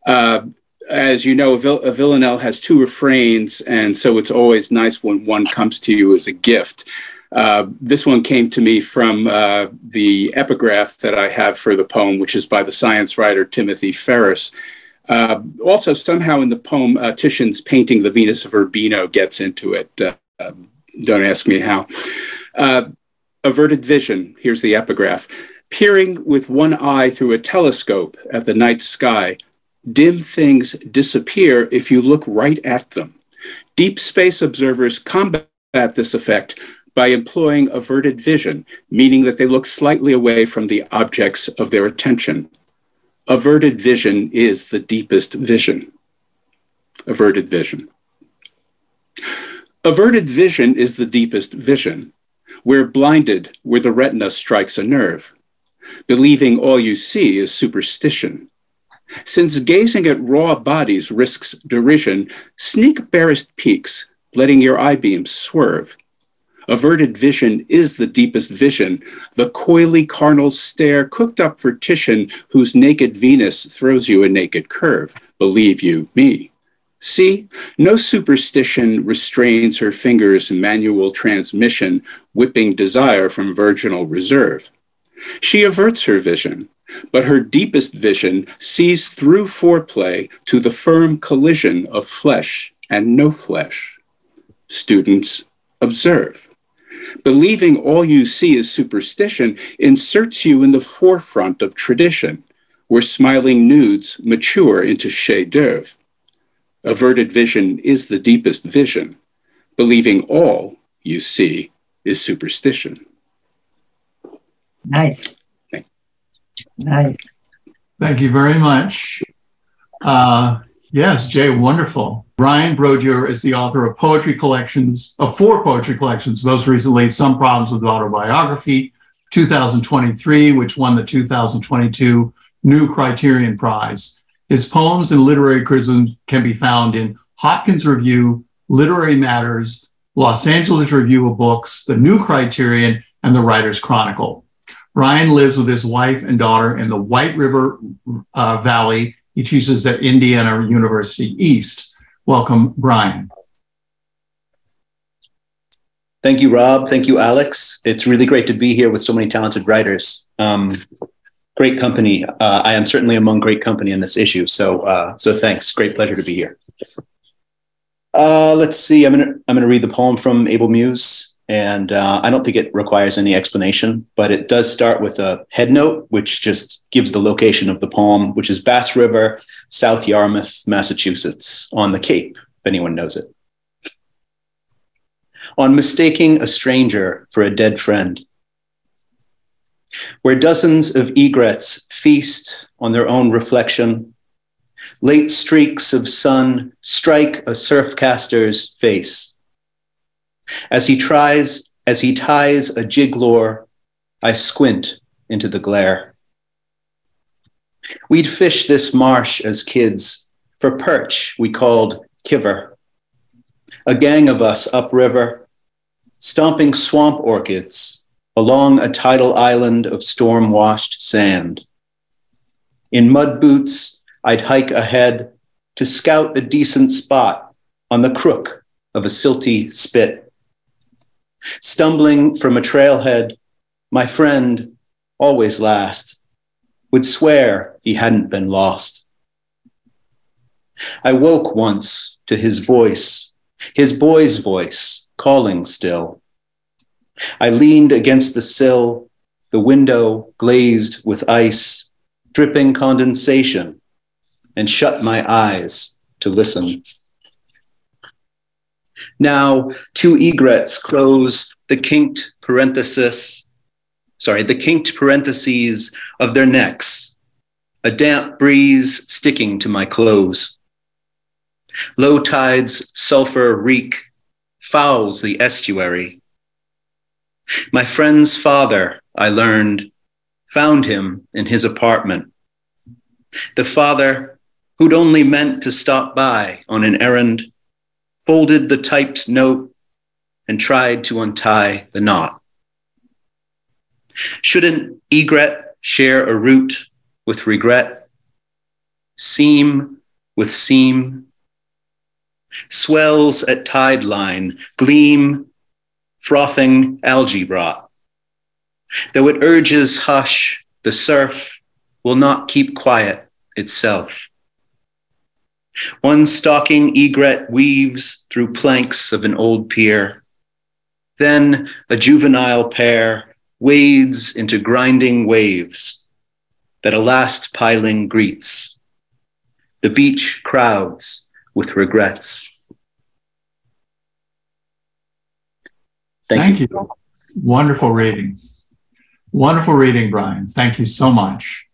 Uh, as you know, a, vil a villanelle has two refrains, and so it's always nice when one comes to you as a gift. Uh, this one came to me from uh, the epigraph that I have for the poem, which is by the science writer Timothy Ferris. Uh, also, somehow in the poem, uh, Titian's painting, The Venus of Urbino, gets into it. Uh, don't ask me how. Uh, Averted Vision, here's the epigraph. Peering with one eye through a telescope at the night sky, dim things disappear if you look right at them. Deep space observers combat this effect by employing averted vision, meaning that they look slightly away from the objects of their attention. Averted vision is the deepest vision. Averted vision. Averted vision is the deepest vision. We're blinded where the retina strikes a nerve. Believing all you see is superstition. Since gazing at raw bodies risks derision, sneak barest peaks, letting your eye beams swerve. Averted vision is the deepest vision, the coyly carnal stare cooked up for Titian, whose naked Venus throws you a naked curve, believe you me. See, no superstition restrains her fingers' manual transmission, whipping desire from virginal reserve. She averts her vision, but her deepest vision sees through foreplay to the firm collision of flesh and no flesh. Students, observe. Believing all you see is superstition inserts you in the forefront of tradition, where smiling nudes mature into chef d'oeuvre. Averted vision is the deepest vision. Believing all you see is superstition. Nice. Thank you. Nice. Thank you very much. Uh, yes, Jay, wonderful. Brian Brodier is the author of poetry collections, of four poetry collections, most recently Some Problems with Autobiography, two thousand twenty-three, which won the two thousand twenty-two New Criterion Prize. His poems and literary criticism can be found in Hopkins Review, Literary Matters, Los Angeles Review of Books, The New Criterion, and The Writer's Chronicle. Brian lives with his wife and daughter in the White River uh, Valley. He teaches at Indiana University East. Welcome, Brian. Thank you, Rob. Thank you, Alex. It's really great to be here with so many talented writers. Um, great company. Uh, I am certainly among great company in this issue. So, uh, so thanks. Great pleasure to be here. Uh, let's see. I'm gonna I'm gonna read the poem from Able Muse, and uh, I don't think it requires any explanation, but it does start with a head note, which just gives the location of the poem, which is Bass River, South Yarmouth, Massachusetts, on the Cape, if anyone knows it. On mistaking a stranger for a dead friend, where dozens of egrets feast on their own reflection, late streaks of sun strike a surfcaster's face. As he tries, as he ties a jiglore, I squint into the glare. We'd fish this marsh as kids for perch we called kiver. A gang of us upriver, stomping swamp orchids along a tidal island of storm-washed sand. In mud boots, I'd hike ahead to scout a decent spot on the crook of a silty spit. Stumbling from a trailhead, my friend, always last, would swear he hadn't been lost. I woke once to his voice, his boy's voice, calling still. I leaned against the sill, the window glazed with ice, dripping condensation, and shut my eyes to listen. Now, two egrets close the kinked parenthesis, sorry, the kinked parentheses of their necks, a damp breeze sticking to my clothes. Low tide's sulfur reek fouls the estuary. My friend's father, I learned, found him in his apartment. The father, who'd only meant to stop by on an errand, folded the typed note and tried to untie the knot. Shouldn't egret share a root with regret, seam with seam? Swells at tide line, gleam, frothing algae rot. Though it urges hush, the surf will not keep quiet itself. One stalking egret weaves through planks of an old pier. Then a juvenile pair wades into grinding waves that a last piling greets. The beach crowds with regrets. Thank, Thank you. you. Wonderful reading. Wonderful reading, Brian. Thank you so much.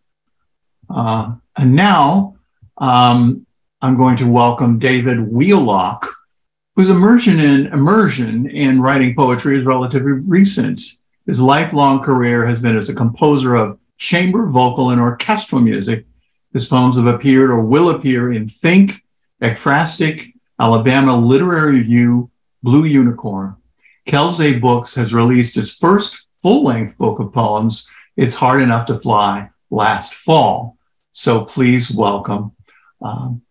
Uh, and now um, I'm going to welcome David Wheelock, whose immersion in, immersion in writing poetry is relatively recent. His lifelong career has been as a composer of chamber, vocal, and orchestral music. His poems have appeared or will appear in Think, Ekphrastic, Alabama Literary Review, Blue Unicorn. Kelsey Books has released his first full-length book of poems, It's Hard Enough to Fly, last fall. So please welcome um,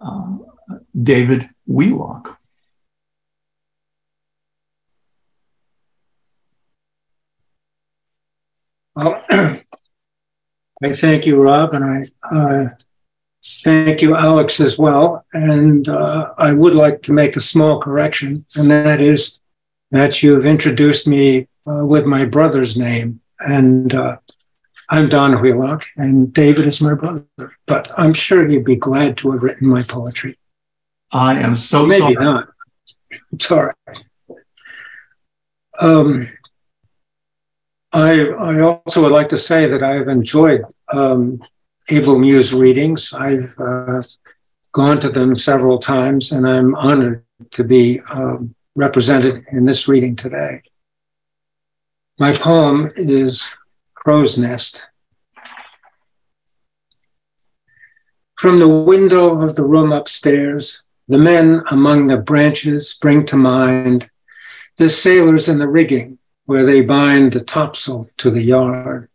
uh, David Wheelock. Well, I thank you, Rob, and I uh, thank you, Alex, as well. And uh, I would like to make a small correction, and that is that you've introduced me uh, with my brother's name, and uh, I'm Don Wheelock, and David is my brother, but I'm sure you'd be glad to have written my poetry. I am so Maybe sorry. Maybe not. It's all right. Um, I, I also would like to say that I have enjoyed um, Able Muse readings. I've uh, gone to them several times, and I'm honored to be um, represented in this reading today. My poem is Crow's Nest. From the window of the room upstairs, the men among the branches bring to mind the sailors in the rigging where they bind the topsail to the yard.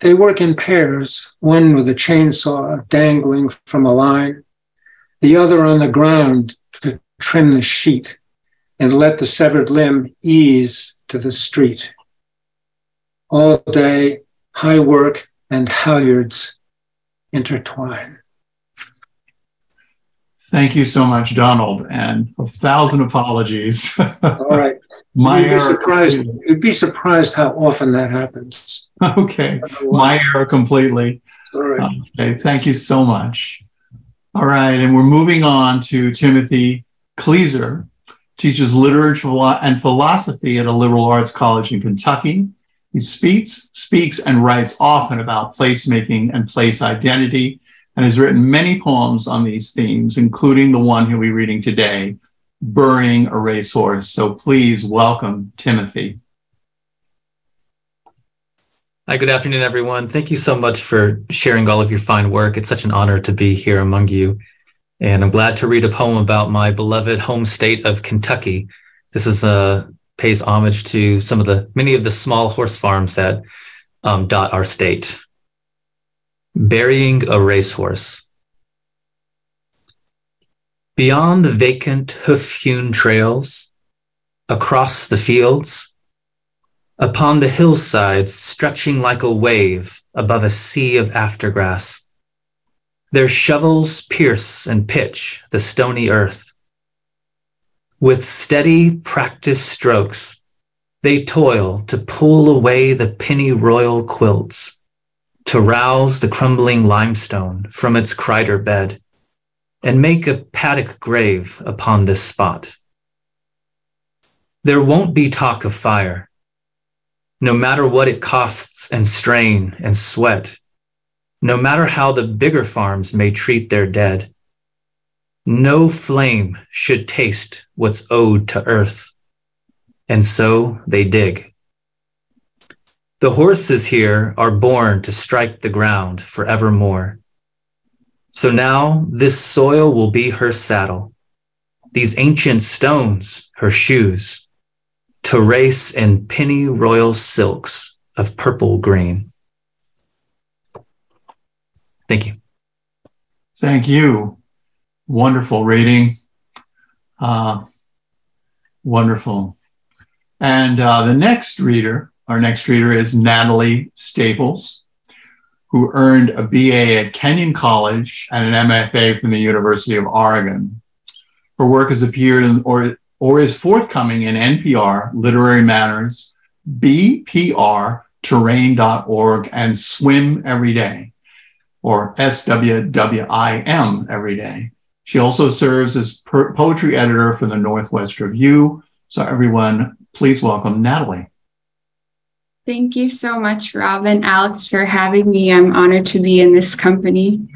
They work in pairs, one with a chainsaw dangling from a line, the other on the ground to trim the sheet and let the severed limb ease to the street. All day, high work and halyards intertwine. Thank you so much, Donald, and a thousand apologies. All right. My you'd, be error surprised, you'd be surprised how often that happens. Okay, my error completely. All right. Okay, thank you so much. All right, and we're moving on to Timothy Cleaser. Teaches literature and philosophy at a liberal arts college in Kentucky. He speaks, speaks and writes often about placemaking and place identity, and has written many poems on these themes, including the one he'll be reading today, Burring a Racehorse. So please welcome Timothy. Hi, good afternoon, everyone. Thank you so much for sharing all of your fine work. It's such an honor to be here among you. And I'm glad to read a poem about my beloved home state of Kentucky. This is uh, pays homage to some of the many of the small horse farms that um, dot our state. Burying a Racehorse. Beyond the vacant hoof-hewn trails, across the fields, upon the hillsides stretching like a wave above a sea of aftergrass, their shovels pierce and pitch the stony earth. With steady, practiced strokes, they toil to pull away the pennyroyal quilts, to rouse the crumbling limestone from its crater bed, and make a paddock grave upon this spot. There won't be talk of fire, no matter what it costs and strain and sweat, no matter how the bigger farms may treat their dead. No flame should taste what's owed to earth, and so they dig. The horses here are born to strike the ground forevermore. So now this soil will be her saddle, these ancient stones her shoes, to race in pennyroyal silks of purple green. Thank you. Thank you. Wonderful reading. Uh, wonderful. And uh, the next reader, our next reader is Natalie Staples, who earned a B A at Kenyon College and an M F A from the University of Oregon. Her work has appeared in, or, or is forthcoming in N P R, Literary Matters, B P R, terrain dot org, and Swim Every Day, or S W W I M Every Day. She also serves as poetry editor for the Northwest Review. So everyone, please welcome Natalie. Thank you so much, Rob and Alex, for having me. I'm honored to be in this company.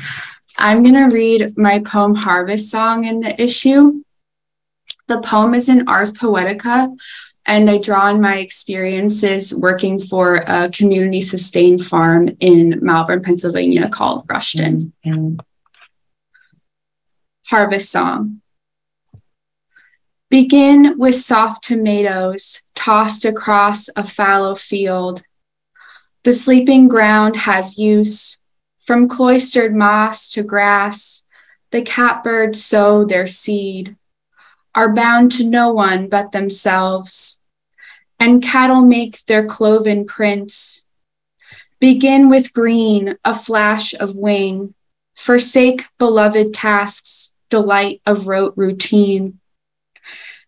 I'm going to read my poem, Harvest Song, in the issue. The poem is in Ars Poetica, and I draw on my experiences working for a community-sustained farm in Malvern, Pennsylvania, called Rushton. Mm-hmm. Harvest Song. Begin with soft tomatoes tossed across a fallow field. The sleeping ground has use. From cloistered moss to grass, the catbirds sow their seed, are bound to no one but themselves, and cattle make their cloven prints. Begin with green, a flash of wing, forsake beloved tasks, delight of rote routine.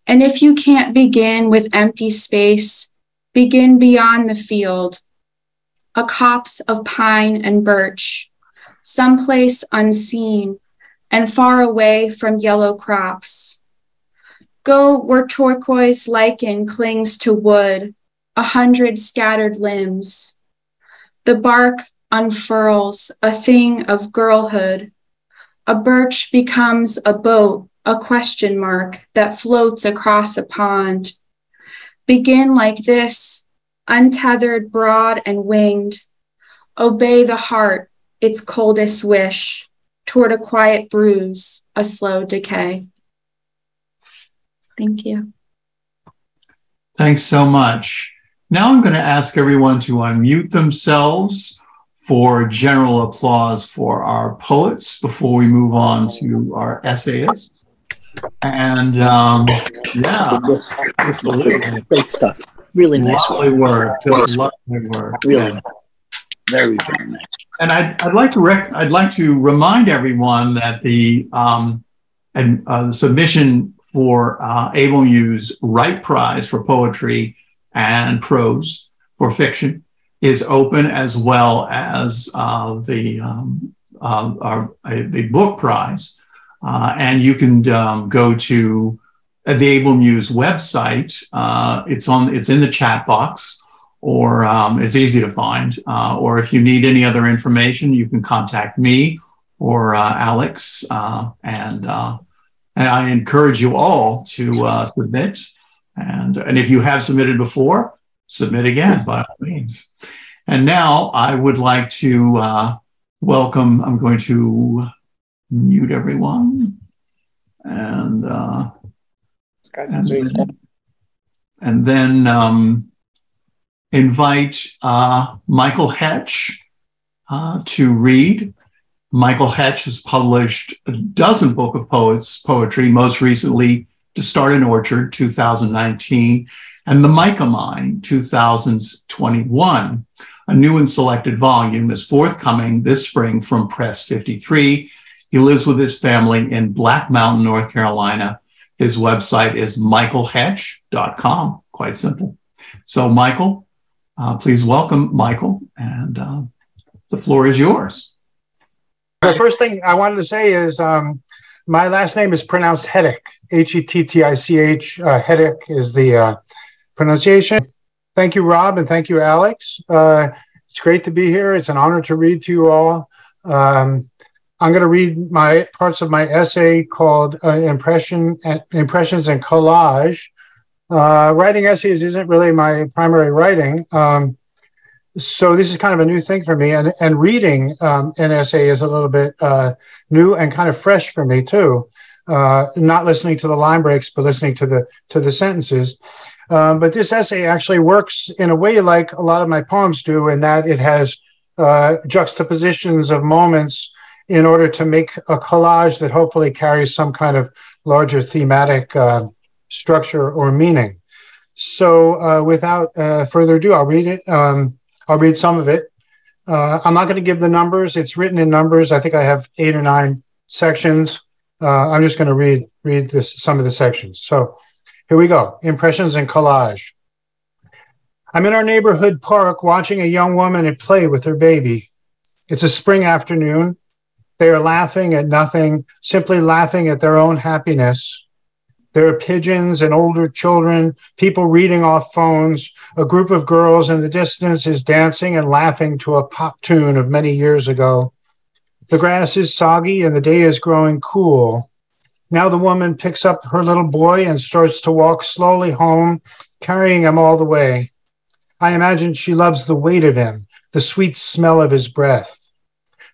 And if you can't begin with empty space, begin beyond the field, a copse of pine and birch, someplace unseen and far away from yellow crops. Go where turquoise lichen clings to wood, a hundred scattered limbs. The bark unfurls, a thing of girlhood. A birch becomes a boat, a question mark that floats across a pond. Begin like this, untethered, broad and winged. Obey the heart, its coldest wish, toward a quiet bruise, a slow decay. Thank you. Thanks so much. Now I'm going to ask everyone to unmute themselves for general applause for our poets before we move on to our essayists. And um, yeah, great stuff. Really nice lovely work. Just lovely work. Really, very very nice. And I'd, I'd like to rec I'd like to remind everyone that the um, and uh, the submission for uh, Able Muse Wright Prize for poetry and prose for fiction is open, as well as uh, the um, uh, our, uh, the book prize, uh, and you can um, go to the Able Muse website. Uh, it's on it's in the chat box, or um, it's easy to find. Uh, or if you need any other information, you can contact me or uh, Alex, uh, and. Uh, And I encourage you all to uh, submit. And, and if you have submitted before, submit again, by all means. And now I would like to uh, welcome, I'm going to mute everyone. And, uh, and then, and then um, invite uh, Michael Hetch, uh, to read. Michael Hetch has published a dozen book of poets, poetry, most recently To Start an Orchard, two thousand nineteen, and The Mica Mine, two thousand twenty-one. A new and selected volume is forthcoming this spring from Press fifty-three. He lives with his family in Black Mountain, North Carolina. His website is michael hetch dot com, quite simple. So Michael, uh, please welcome Michael, and uh, the floor is yours. The first thing I wanted to say is um, my last name is pronounced Hettich, H E T T I C H. Uh, Hettich is the uh, pronunciation. Thank you, Rob, and thank you, Alex. Uh, it's great to be here. It's an honor to read to you all. Um, I'm going to read my parts of my essay called uh, Impression and, Impressions and Collage. Uh, writing essays isn't really my primary writing. Um, so this is kind of a new thing for me. And, and reading um, an essay is a little bit uh, new and kind of fresh for me, too. Uh, not listening to the line breaks, but listening to the, to the sentences. Um, but this essay actually works in a way like a lot of my poems do, in that it has uh, juxtapositions of moments in order to make a collage that hopefully carries some kind of larger thematic uh, structure or meaning. So uh, without uh, further ado, I'll read it. Um, I'll read some of it. Uh, I'm not going to give the numbers. It's written in numbers. I think I have eight or nine sections. Uh, I'm just going to read, read this, some of the sections. So here we go. Impressions and collage. I'm in our neighborhood park watching a young woman at play with her baby. It's a spring afternoon. They are laughing at nothing, simply laughing at their own happiness. There are pigeons and older children, people reading off phones. A group of girls in the distance is dancing and laughing to a pop tune of many years ago. The grass is soggy and the day is growing cool. Now the woman picks up her little boy and starts to walk slowly home, carrying him all the way. I imagine she loves the weight of him, the sweet smell of his breath.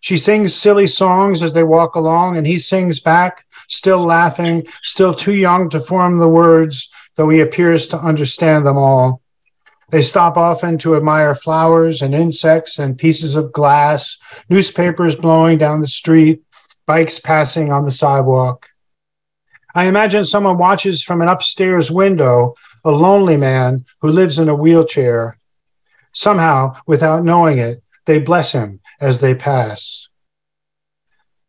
She sings silly songs as they walk along, and he sings back, still laughing, still too young to form the words, though he appears to understand them all. They stop often to admire flowers and insects and pieces of glass, newspapers blowing down the street, bikes passing on the sidewalk. I imagine someone watches from an upstairs window, a lonely man who lives in a wheelchair. Somehow, without knowing it, they bless him as they pass.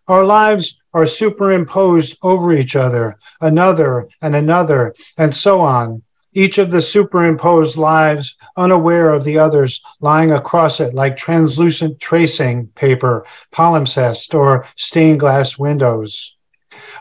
Our lives are superimposed over each other, another and another, and so on. Each of the superimposed lives, unaware of the others, lying across it like translucent tracing paper, palimpsest, or stained glass windows.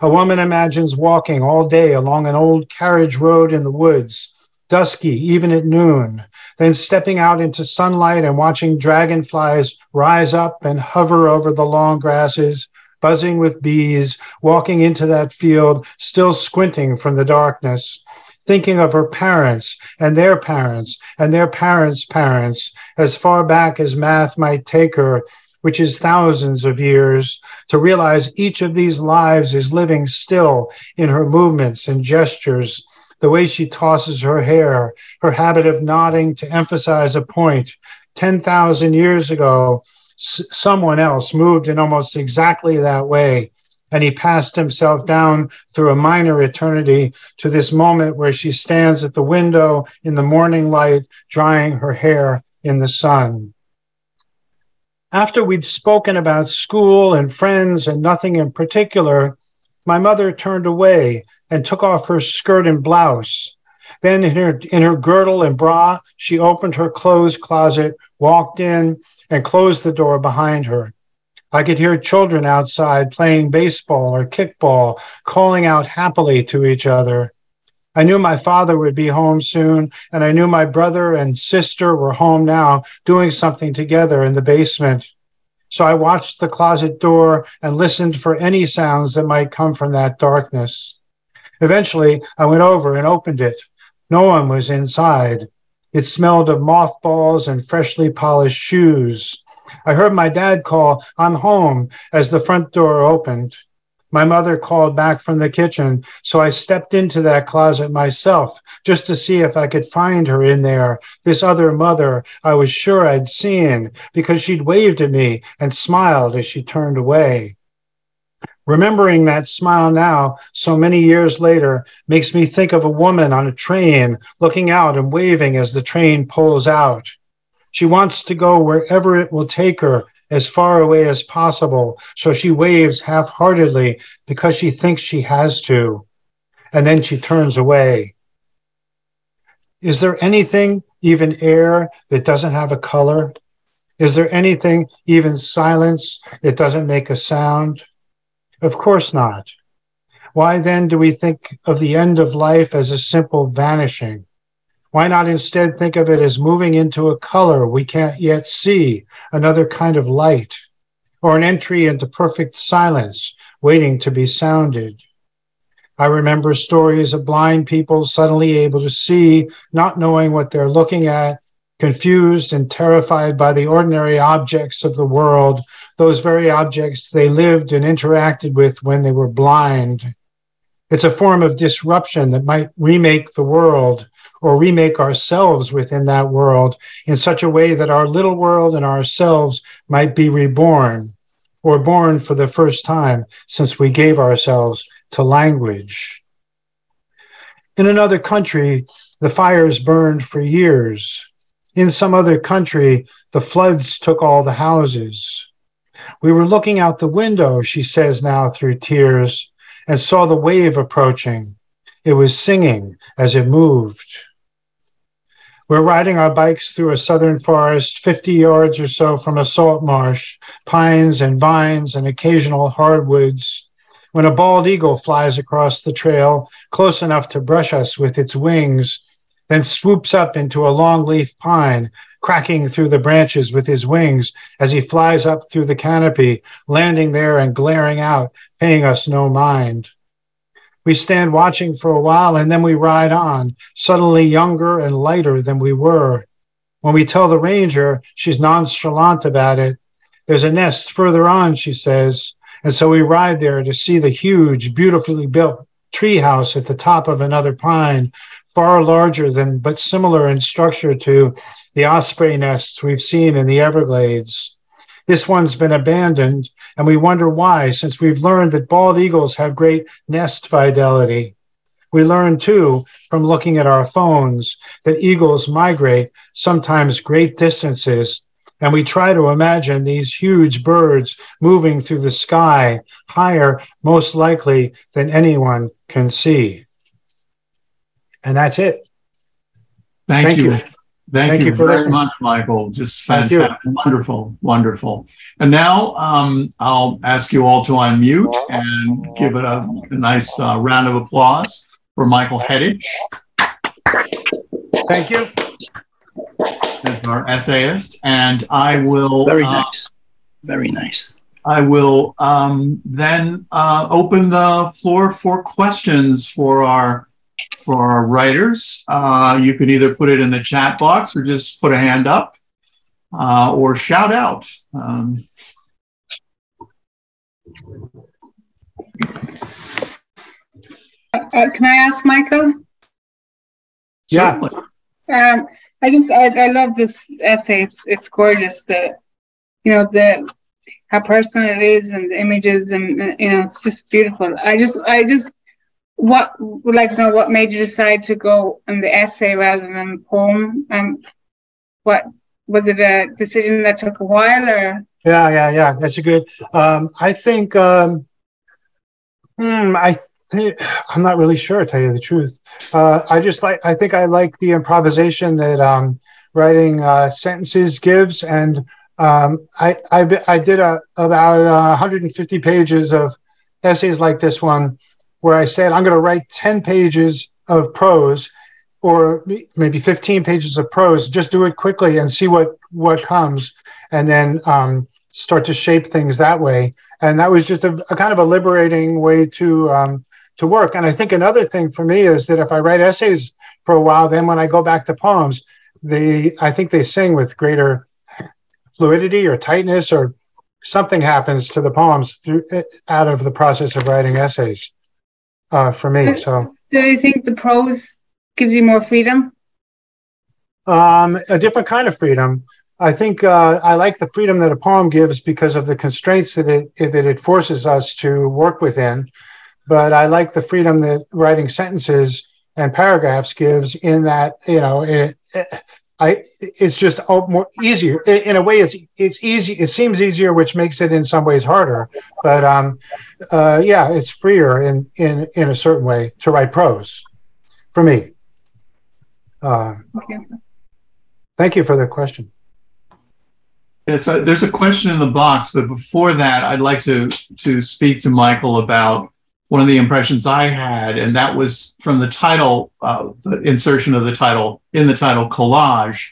A woman imagines walking all day along an old carriage road in the woods, dusky even at noon, then stepping out into sunlight and watching dragonflies rise up and hover over the long grasses, buzzing with bees, walking into that field, still squinting from the darkness, thinking of her parents and their parents and their parents' parents, as far back as math might take her, which is thousands of years, to realize each of these lives is living still in her movements and gestures, the way she tosses her hair, her habit of nodding to emphasize a point. ten thousand years ago, s someone else moved in almost exactly that way, and he passed himself down through a minor eternity to this moment where she stands at the window in the morning light, drying her hair in the sun. After we'd spoken about school and friends and nothing in particular, my mother turned away and took off her skirt and blouse. Then in her, in her girdle and bra, she opened her clothes closet, walked in, and closed the door behind her. I could hear children outside playing baseball or kickball, calling out happily to each other. I knew my father would be home soon, and I knew my brother and sister were home now, doing something together in the basement. So I watched the closet door and listened for any sounds that might come from that darkness. Eventually, I went over and opened it. No one was inside. It smelled of mothballs and freshly polished shoes. I heard my dad call, "I'm home," as the front door opened. My mother called back from the kitchen, so I stepped into that closet myself just to see if I could find her in there, this other mother I was sure I'd seen, because she'd waved at me and smiled as she turned away. Remembering that smile now, so many years later, makes me think of a woman on a train looking out and waving as the train pulls out. She wants to go wherever it will take her, as far away as possible, so she waves half-heartedly because she thinks she has to, and then she turns away. Is there anything, even air, that doesn't have a color? Is there anything, even silence, that doesn't make a sound? Of course not. Why then do we think of the end of life as a simple vanishing? Why not instead think of it as moving into a color we can't yet see, another kind of light, or an entry into perfect silence, waiting to be sounded? I remember stories of blind people suddenly able to see, not knowing what they're looking at, confused and terrified by the ordinary objects of the world, those very objects they lived and interacted with when they were blind. It's a form of disruption that might remake the world, or remake ourselves within that world in such a way that our little world and ourselves might be reborn, or born for the first time since we gave ourselves to language. In another country, the fires burned for years. In some other country, the floods took all the houses. We were looking out the window, she says now through tears, and saw the wave approaching. It was singing as it moved. We're riding our bikes through a southern forest, fifty yards or so from a salt marsh, pines and vines and occasional hardwoods, when a bald eagle flies across the trail, close enough to brush us with its wings, then swoops up into a longleaf pine, cracking through the branches with his wings as he flies up through the canopy, landing there and glaring out, paying us no mind. We stand watching for a while, and then we ride on, suddenly younger and lighter than we were. When we tell the ranger, she's nonchalant about it. There's a nest further on, she says, and so we ride there to see the huge, beautifully built treehouse at the top of another pine, far larger than, but similar in structure to, the osprey nests we've seen in the Everglades. This one's been abandoned, and we wonder why, since we've learned that bald eagles have great nest fidelity. We learn, too, from looking at our phones, that eagles migrate sometimes great distances, and we try to imagine these huge birds moving through the sky, higher, most likely, than anyone can see. And that's it. Thank, Thank you. you. Thank, Thank you, you very listening. much, Michael. Just fantastic, wonderful, wonderful. And now um, I'll ask you all to unmute and give it a, a nice uh, round of applause for Michael Hedich. Thank you. As our essayist. And I will- Very uh, nice, very nice. I will um, then uh, open the floor for questions for our For our writers. Uh, you can either put it in the chat box or just put a hand up uh, or shout out. Um, uh, can I ask Michael? Yeah. Um, I just I, I love this essay. It's it's gorgeous. The you know the how personal it is, and the images, and, and you know it's just beautiful. I just I just. What would like to know what made you decide to go in the essay rather than the poem? And what was it, a decision that took a while, or? Yeah, yeah, yeah. That's a good. Um, I think. Um, hmm, I th I'm not really sure, to tell you the truth. Uh, I just like. I think I like the improvisation that um, writing uh, sentences gives, and um, I, I I did a, about uh, one hundred fifty pages of essays like this one, where I said, I'm going to write ten pages of prose, or maybe fifteen pages of prose, just do it quickly and see what, what comes, and then um, start to shape things that way. And that was just a, a kind of a liberating way to, um, to work. And I think another thing for me is that if I write essays for a while, then when I go back to poems, they, I think they sing with greater fluidity or tightness, or something happens to the poems through out of the process of writing essays uh, for me. So, do you think the prose gives you more freedom? Um, a different kind of freedom. I think uh, I like the freedom that a poem gives because of the constraints that it, that it forces us to work within. But I like the freedom that writing sentences and paragraphs gives in that, you know, it, it, I, it's just more easier. In a way, it's it's easy. It seems easier, which makes it in some ways harder. But um, uh, yeah, it's freer in in in a certain way to write prose, for me. Uh, okay. Thank you for the question. Yes, uh, there's a question in the box, but before that, I'd like to to speak to Michael about one of the impressions I had, and that was from the title, uh, insertion of the title, in the title, collage.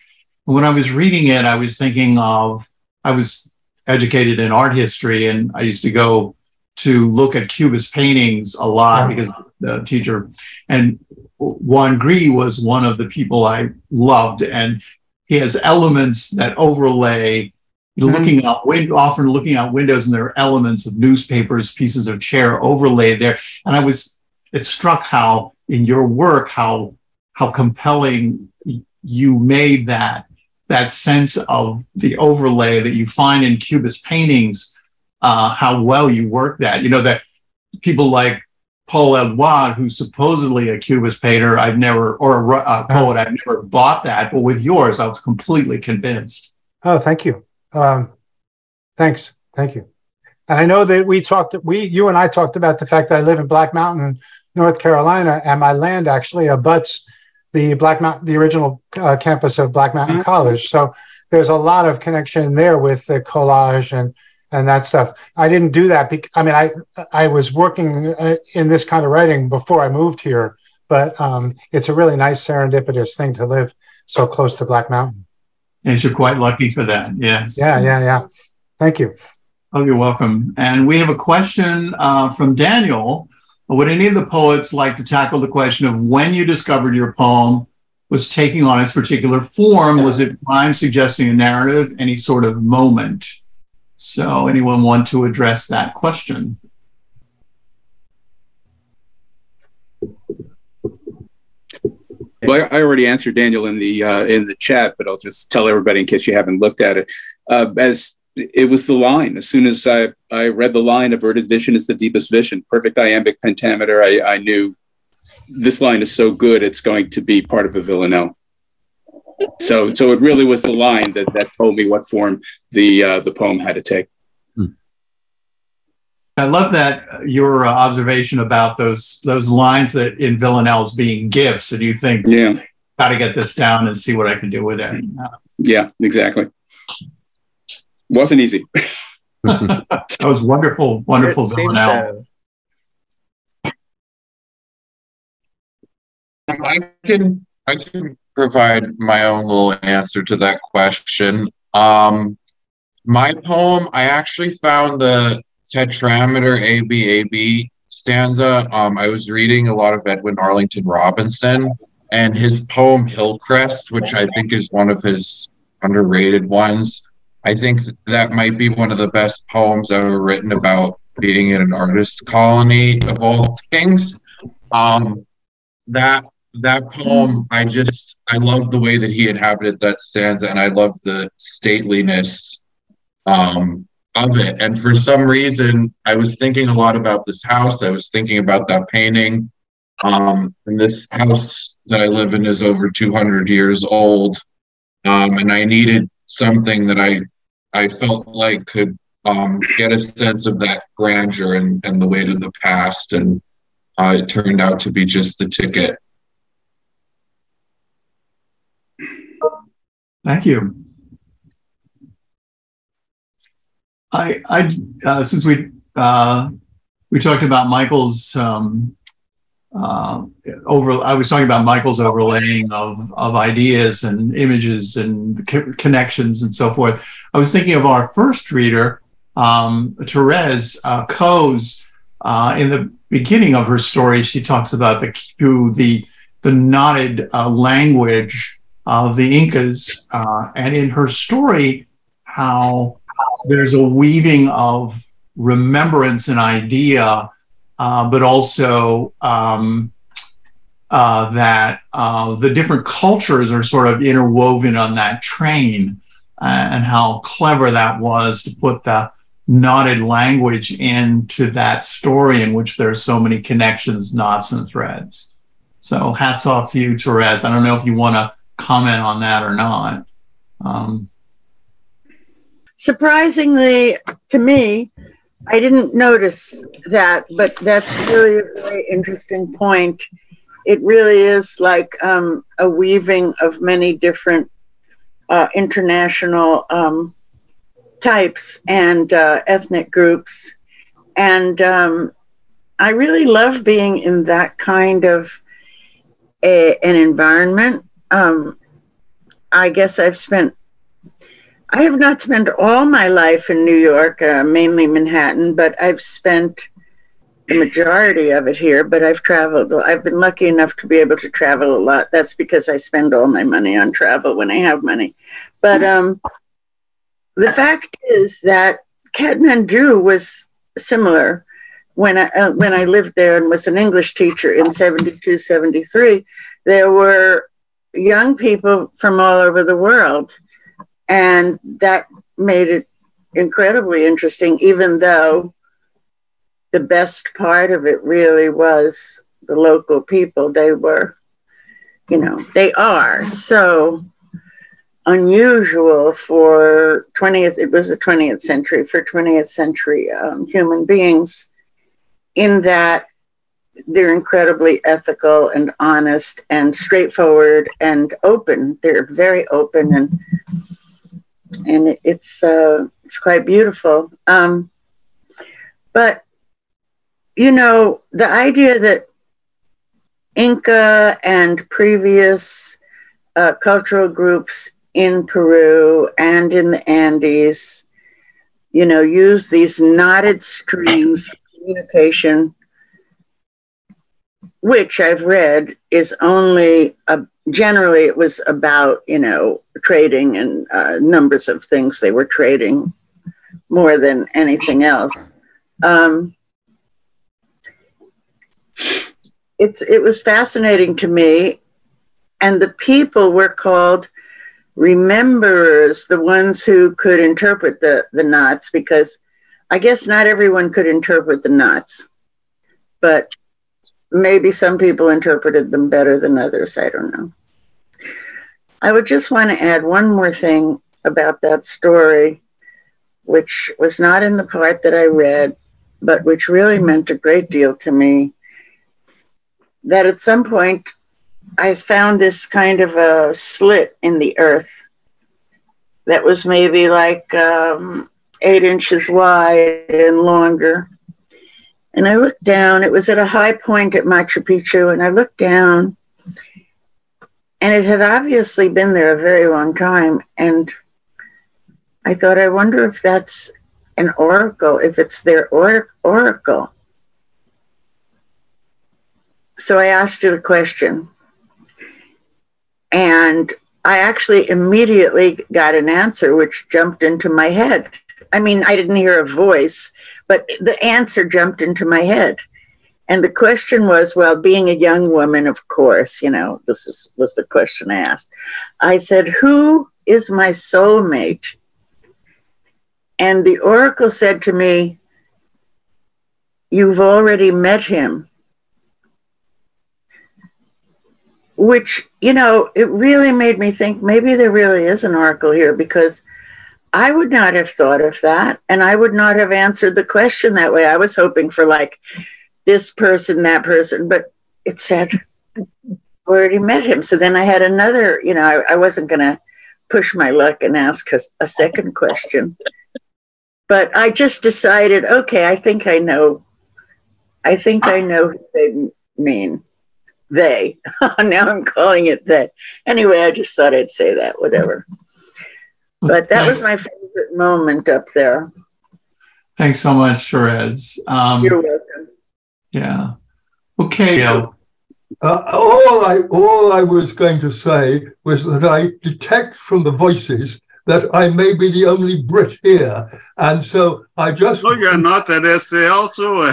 And when I was reading it, I was thinking of, I was educated in art history, and I used to go to look at Cubist paintings a lot because the teacher, and Juan Gris was one of the people I loved, and he has elements that overlay. Looking out, often looking out windows, and there are elements of newspapers, pieces of chair overlaid there. And I was, it struck how in your work, how how compelling you made that that sense of the overlay that you find in Cubist paintings. Uh, how well you work that. You know that people like Paul Eluard, who's supposedly a Cubist painter, I've never, or a, a poet, I've never bought that. But with yours, I was completely convinced. Oh, thank you. Um, thanks. Thank you. And I know that we talked, we, you and I talked about the fact that I live in Black Mountain, North Carolina, and my land actually abuts the Black Mountain, the original uh, campus of Black Mountain mm-hmm. College. So there's a lot of connection there with the collage and, and that stuff. I didn't do that. I mean, I, I was working uh, in this kind of writing before I moved here, but um, it's a really nice serendipitous thing to live so close to Black Mountain. And you're quite lucky for that, yes. Yeah, yeah, yeah. Thank you. Oh, you're welcome. And we have a question uh, from Daniel. Would any of the poets like to tackle the question of when you discovered your poem was taking on its particular form? Was it rhyme suggesting a narrative, any sort of moment? So anyone want to address that question? Well, I already answered Daniel in the uh, in the chat, but I'll just tell everybody in case you haven't looked at it. Uh, as it was the line, as soon as I, I read the line, averted vision is the deepest vision, perfect iambic pentameter, I, I knew this line is so good, it's going to be part of a villanelle. So so it really was the line that, that told me what form the, uh, the poem had to take. I love that uh, your uh, observation about those those lines that in villanelles being gifts, and you think, yeah, got to get this down and see what I can do with it. Uh, yeah, exactly. Wasn't easy. That was wonderful, wonderful it villanelle. So. I can I can provide my own little answer to that question. Um, my poem, I actually found the tetrameter A B A B stanza. Um, I was reading a lot of Edwin Arlington Robinson and his poem Hillcrest, which I think is one of his underrated ones. I think that might be one of the best poems ever written about being in an artist colony of all things. Um, that that poem, I just, I love the way that he inhabited that stanza, and I love the stateliness um, of it. And for some reason, I was thinking a lot about this house. I was thinking about that painting. Um, and this house that I live in is over two hundred years old. Um, and I needed something that I I felt like could um, get a sense of that grandeur and, and the weight of the past. And uh, it turned out to be just the ticket. Thank you. I, I uh, since we uh, we talked about Michael's um, uh, over, I was talking about Michael's overlaying of of ideas and images and co connections and so forth. I was thinking of our first reader, um, Terese uh, Coe's. Uh, in the beginning of her story, she talks about the the the knotted uh, language of the Incas, uh, and in her story, how there's a weaving of remembrance and idea, uh, but also um, uh, that uh, the different cultures are sort of interwoven on that train, uh, and how clever that was to put the knotted language into that story in which there are so many connections, knots, and threads. So hats off to you, Terese. I don't know if you want to comment on that or not. Um, Surprisingly to me, I didn't notice that, but that's really a very interesting point. It really is like um, a weaving of many different uh, international um, types and uh, ethnic groups. And um, I really love being in that kind of a, an environment. Um, I guess I've spent, I have not spent all my life in New York, uh, mainly Manhattan, but I've spent the majority of it here, but I've traveled. I've been lucky enough to be able to travel a lot. That's because I spend all my money on travel when I have money. But um, the fact is that Kathmandu was similar when I, uh, when I lived there and was an English teacher in seventy-two, seventy-three. There were young people from all over the world, and that made it incredibly interesting, even though the best part of it really was the local people. They were, you know, they are so unusual for twentieth, it was the twentieth century, for twentieth century um, human beings, in that they're incredibly ethical and honest and straightforward and open. They're very open, and and it's uh, it's quite beautiful. Um, but you know, the idea that Inca and previous uh, cultural groups in Peru and in the Andes, you know, use these knotted strings for communication, which I've read is only a, generally it was about, you know, trading and uh, numbers of things they were trading more than anything else. Um, it's, it was fascinating to me. And the people were called rememberers, the ones who could interpret the, the knots, because I guess not everyone could interpret the knots, but maybe some people interpreted them better than others. I don't know. I would just want to add one more thing about that story, which was not in the part that I read, but which really meant a great deal to me. That at some point, I found this kind of a slit in the earth that was maybe like um, eight inches wide and longer. And I looked down, it was at a high point at Machu Picchu, and I looked down, and it had obviously been there a very long time. And I thought, I wonder if that's an oracle, if it's their or oracle. So I asked it a question, and I actually immediately got an answer, which jumped into my head. I mean, I didn't hear a voice, but the answer jumped into my head. And the question was, well, being a young woman, of course, you know, this is, was the question I asked. I said, who is my soulmate? And the oracle said to me, you've already met him. Which, you know, it really made me think, maybe there really is an oracle here, because I would not have thought of that, and I would not have answered the question that way. I was hoping for like this person, that person, but it said I already met him. So then I had another, you know, I, I wasn't going to push my luck and ask a, a second question, but I just decided, okay, I think I know, I think I know who they mean. They, now I'm calling it they. Anyway, I just thought I'd say that, whatever. But that was my favorite moment up there. Thanks so much, Terese. Um, You're welcome. Yeah. Okay. Uh, all I all I was going to say was that I detect from the voices that I may be the only Brit here. And so I just... No, you're not. That essay also.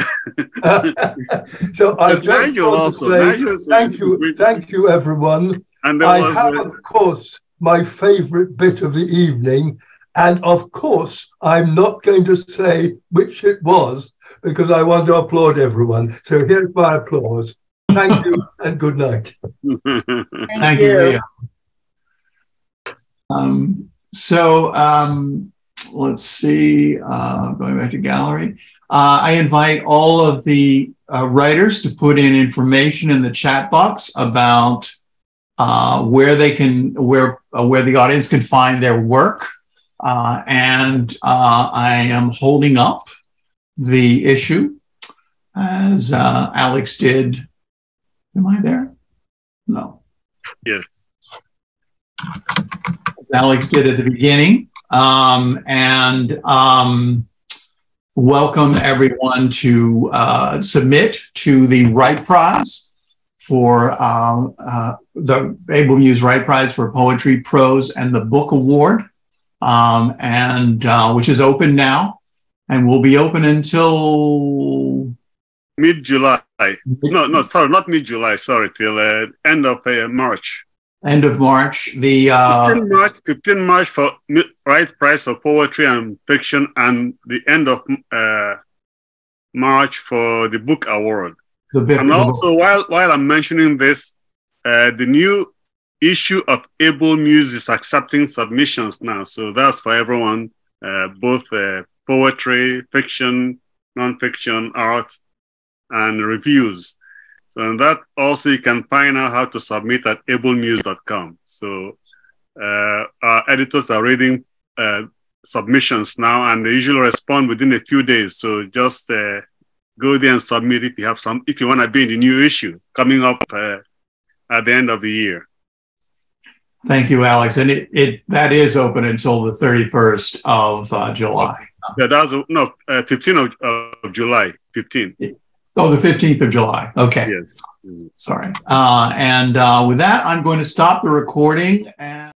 So I just Nigel also. Say, thank you, thank you, everyone. And I have, the... of course, my favorite bit of the evening. And of course, I'm not going to say which it was, because I want to applaud everyone. So here's my applause. Thank you and good night. Thank, Thank you, Leo. Um, so um, let's see, uh, going back to gallery. Uh, I invite all of the uh, writers to put in information in the chat box about uh, where they can, where, uh, where the audience can find their work. Uh, and uh, I am holding up the issue as uh, Alex did. Am I there? No. Yes. As Alex did at the beginning. Um, and um, welcome everyone to uh, submit to the Wright Prize for uh, uh, the Able Muse Wright Prize for Poetry, Prose, and the Book Award. Um, and uh, which is open now and will be open until mid-July. No, no, sorry, not mid-July, sorry, till uh, end of uh, March. End of March. The uh, fifteenth March for Wright Prize for Poetry and Fiction, and the end of uh, March for the Book Award. The and also, book. while while I'm mentioning this, uh, the new issue of Able Muse is accepting submissions now, so that's for everyone, uh, both uh, poetry, fiction, non-fiction, art, and reviews. So, and that also you can find out how to submit at able muse dot com. So, uh, our editors are reading uh, submissions now, and they usually respond within a few days. So, just uh, go there and submit if you have some, if you want to be in the new issue coming up uh, at the end of the year. Thank you, Alex. And it, it that is open until the thirty-first of uh, July. Yeah, that's no uh, fifteenth of, of July. Fifteenth. Oh, the fifteenth of July. Okay. Yes. Sorry. Uh, and uh, with that, I'm going to stop the recording and.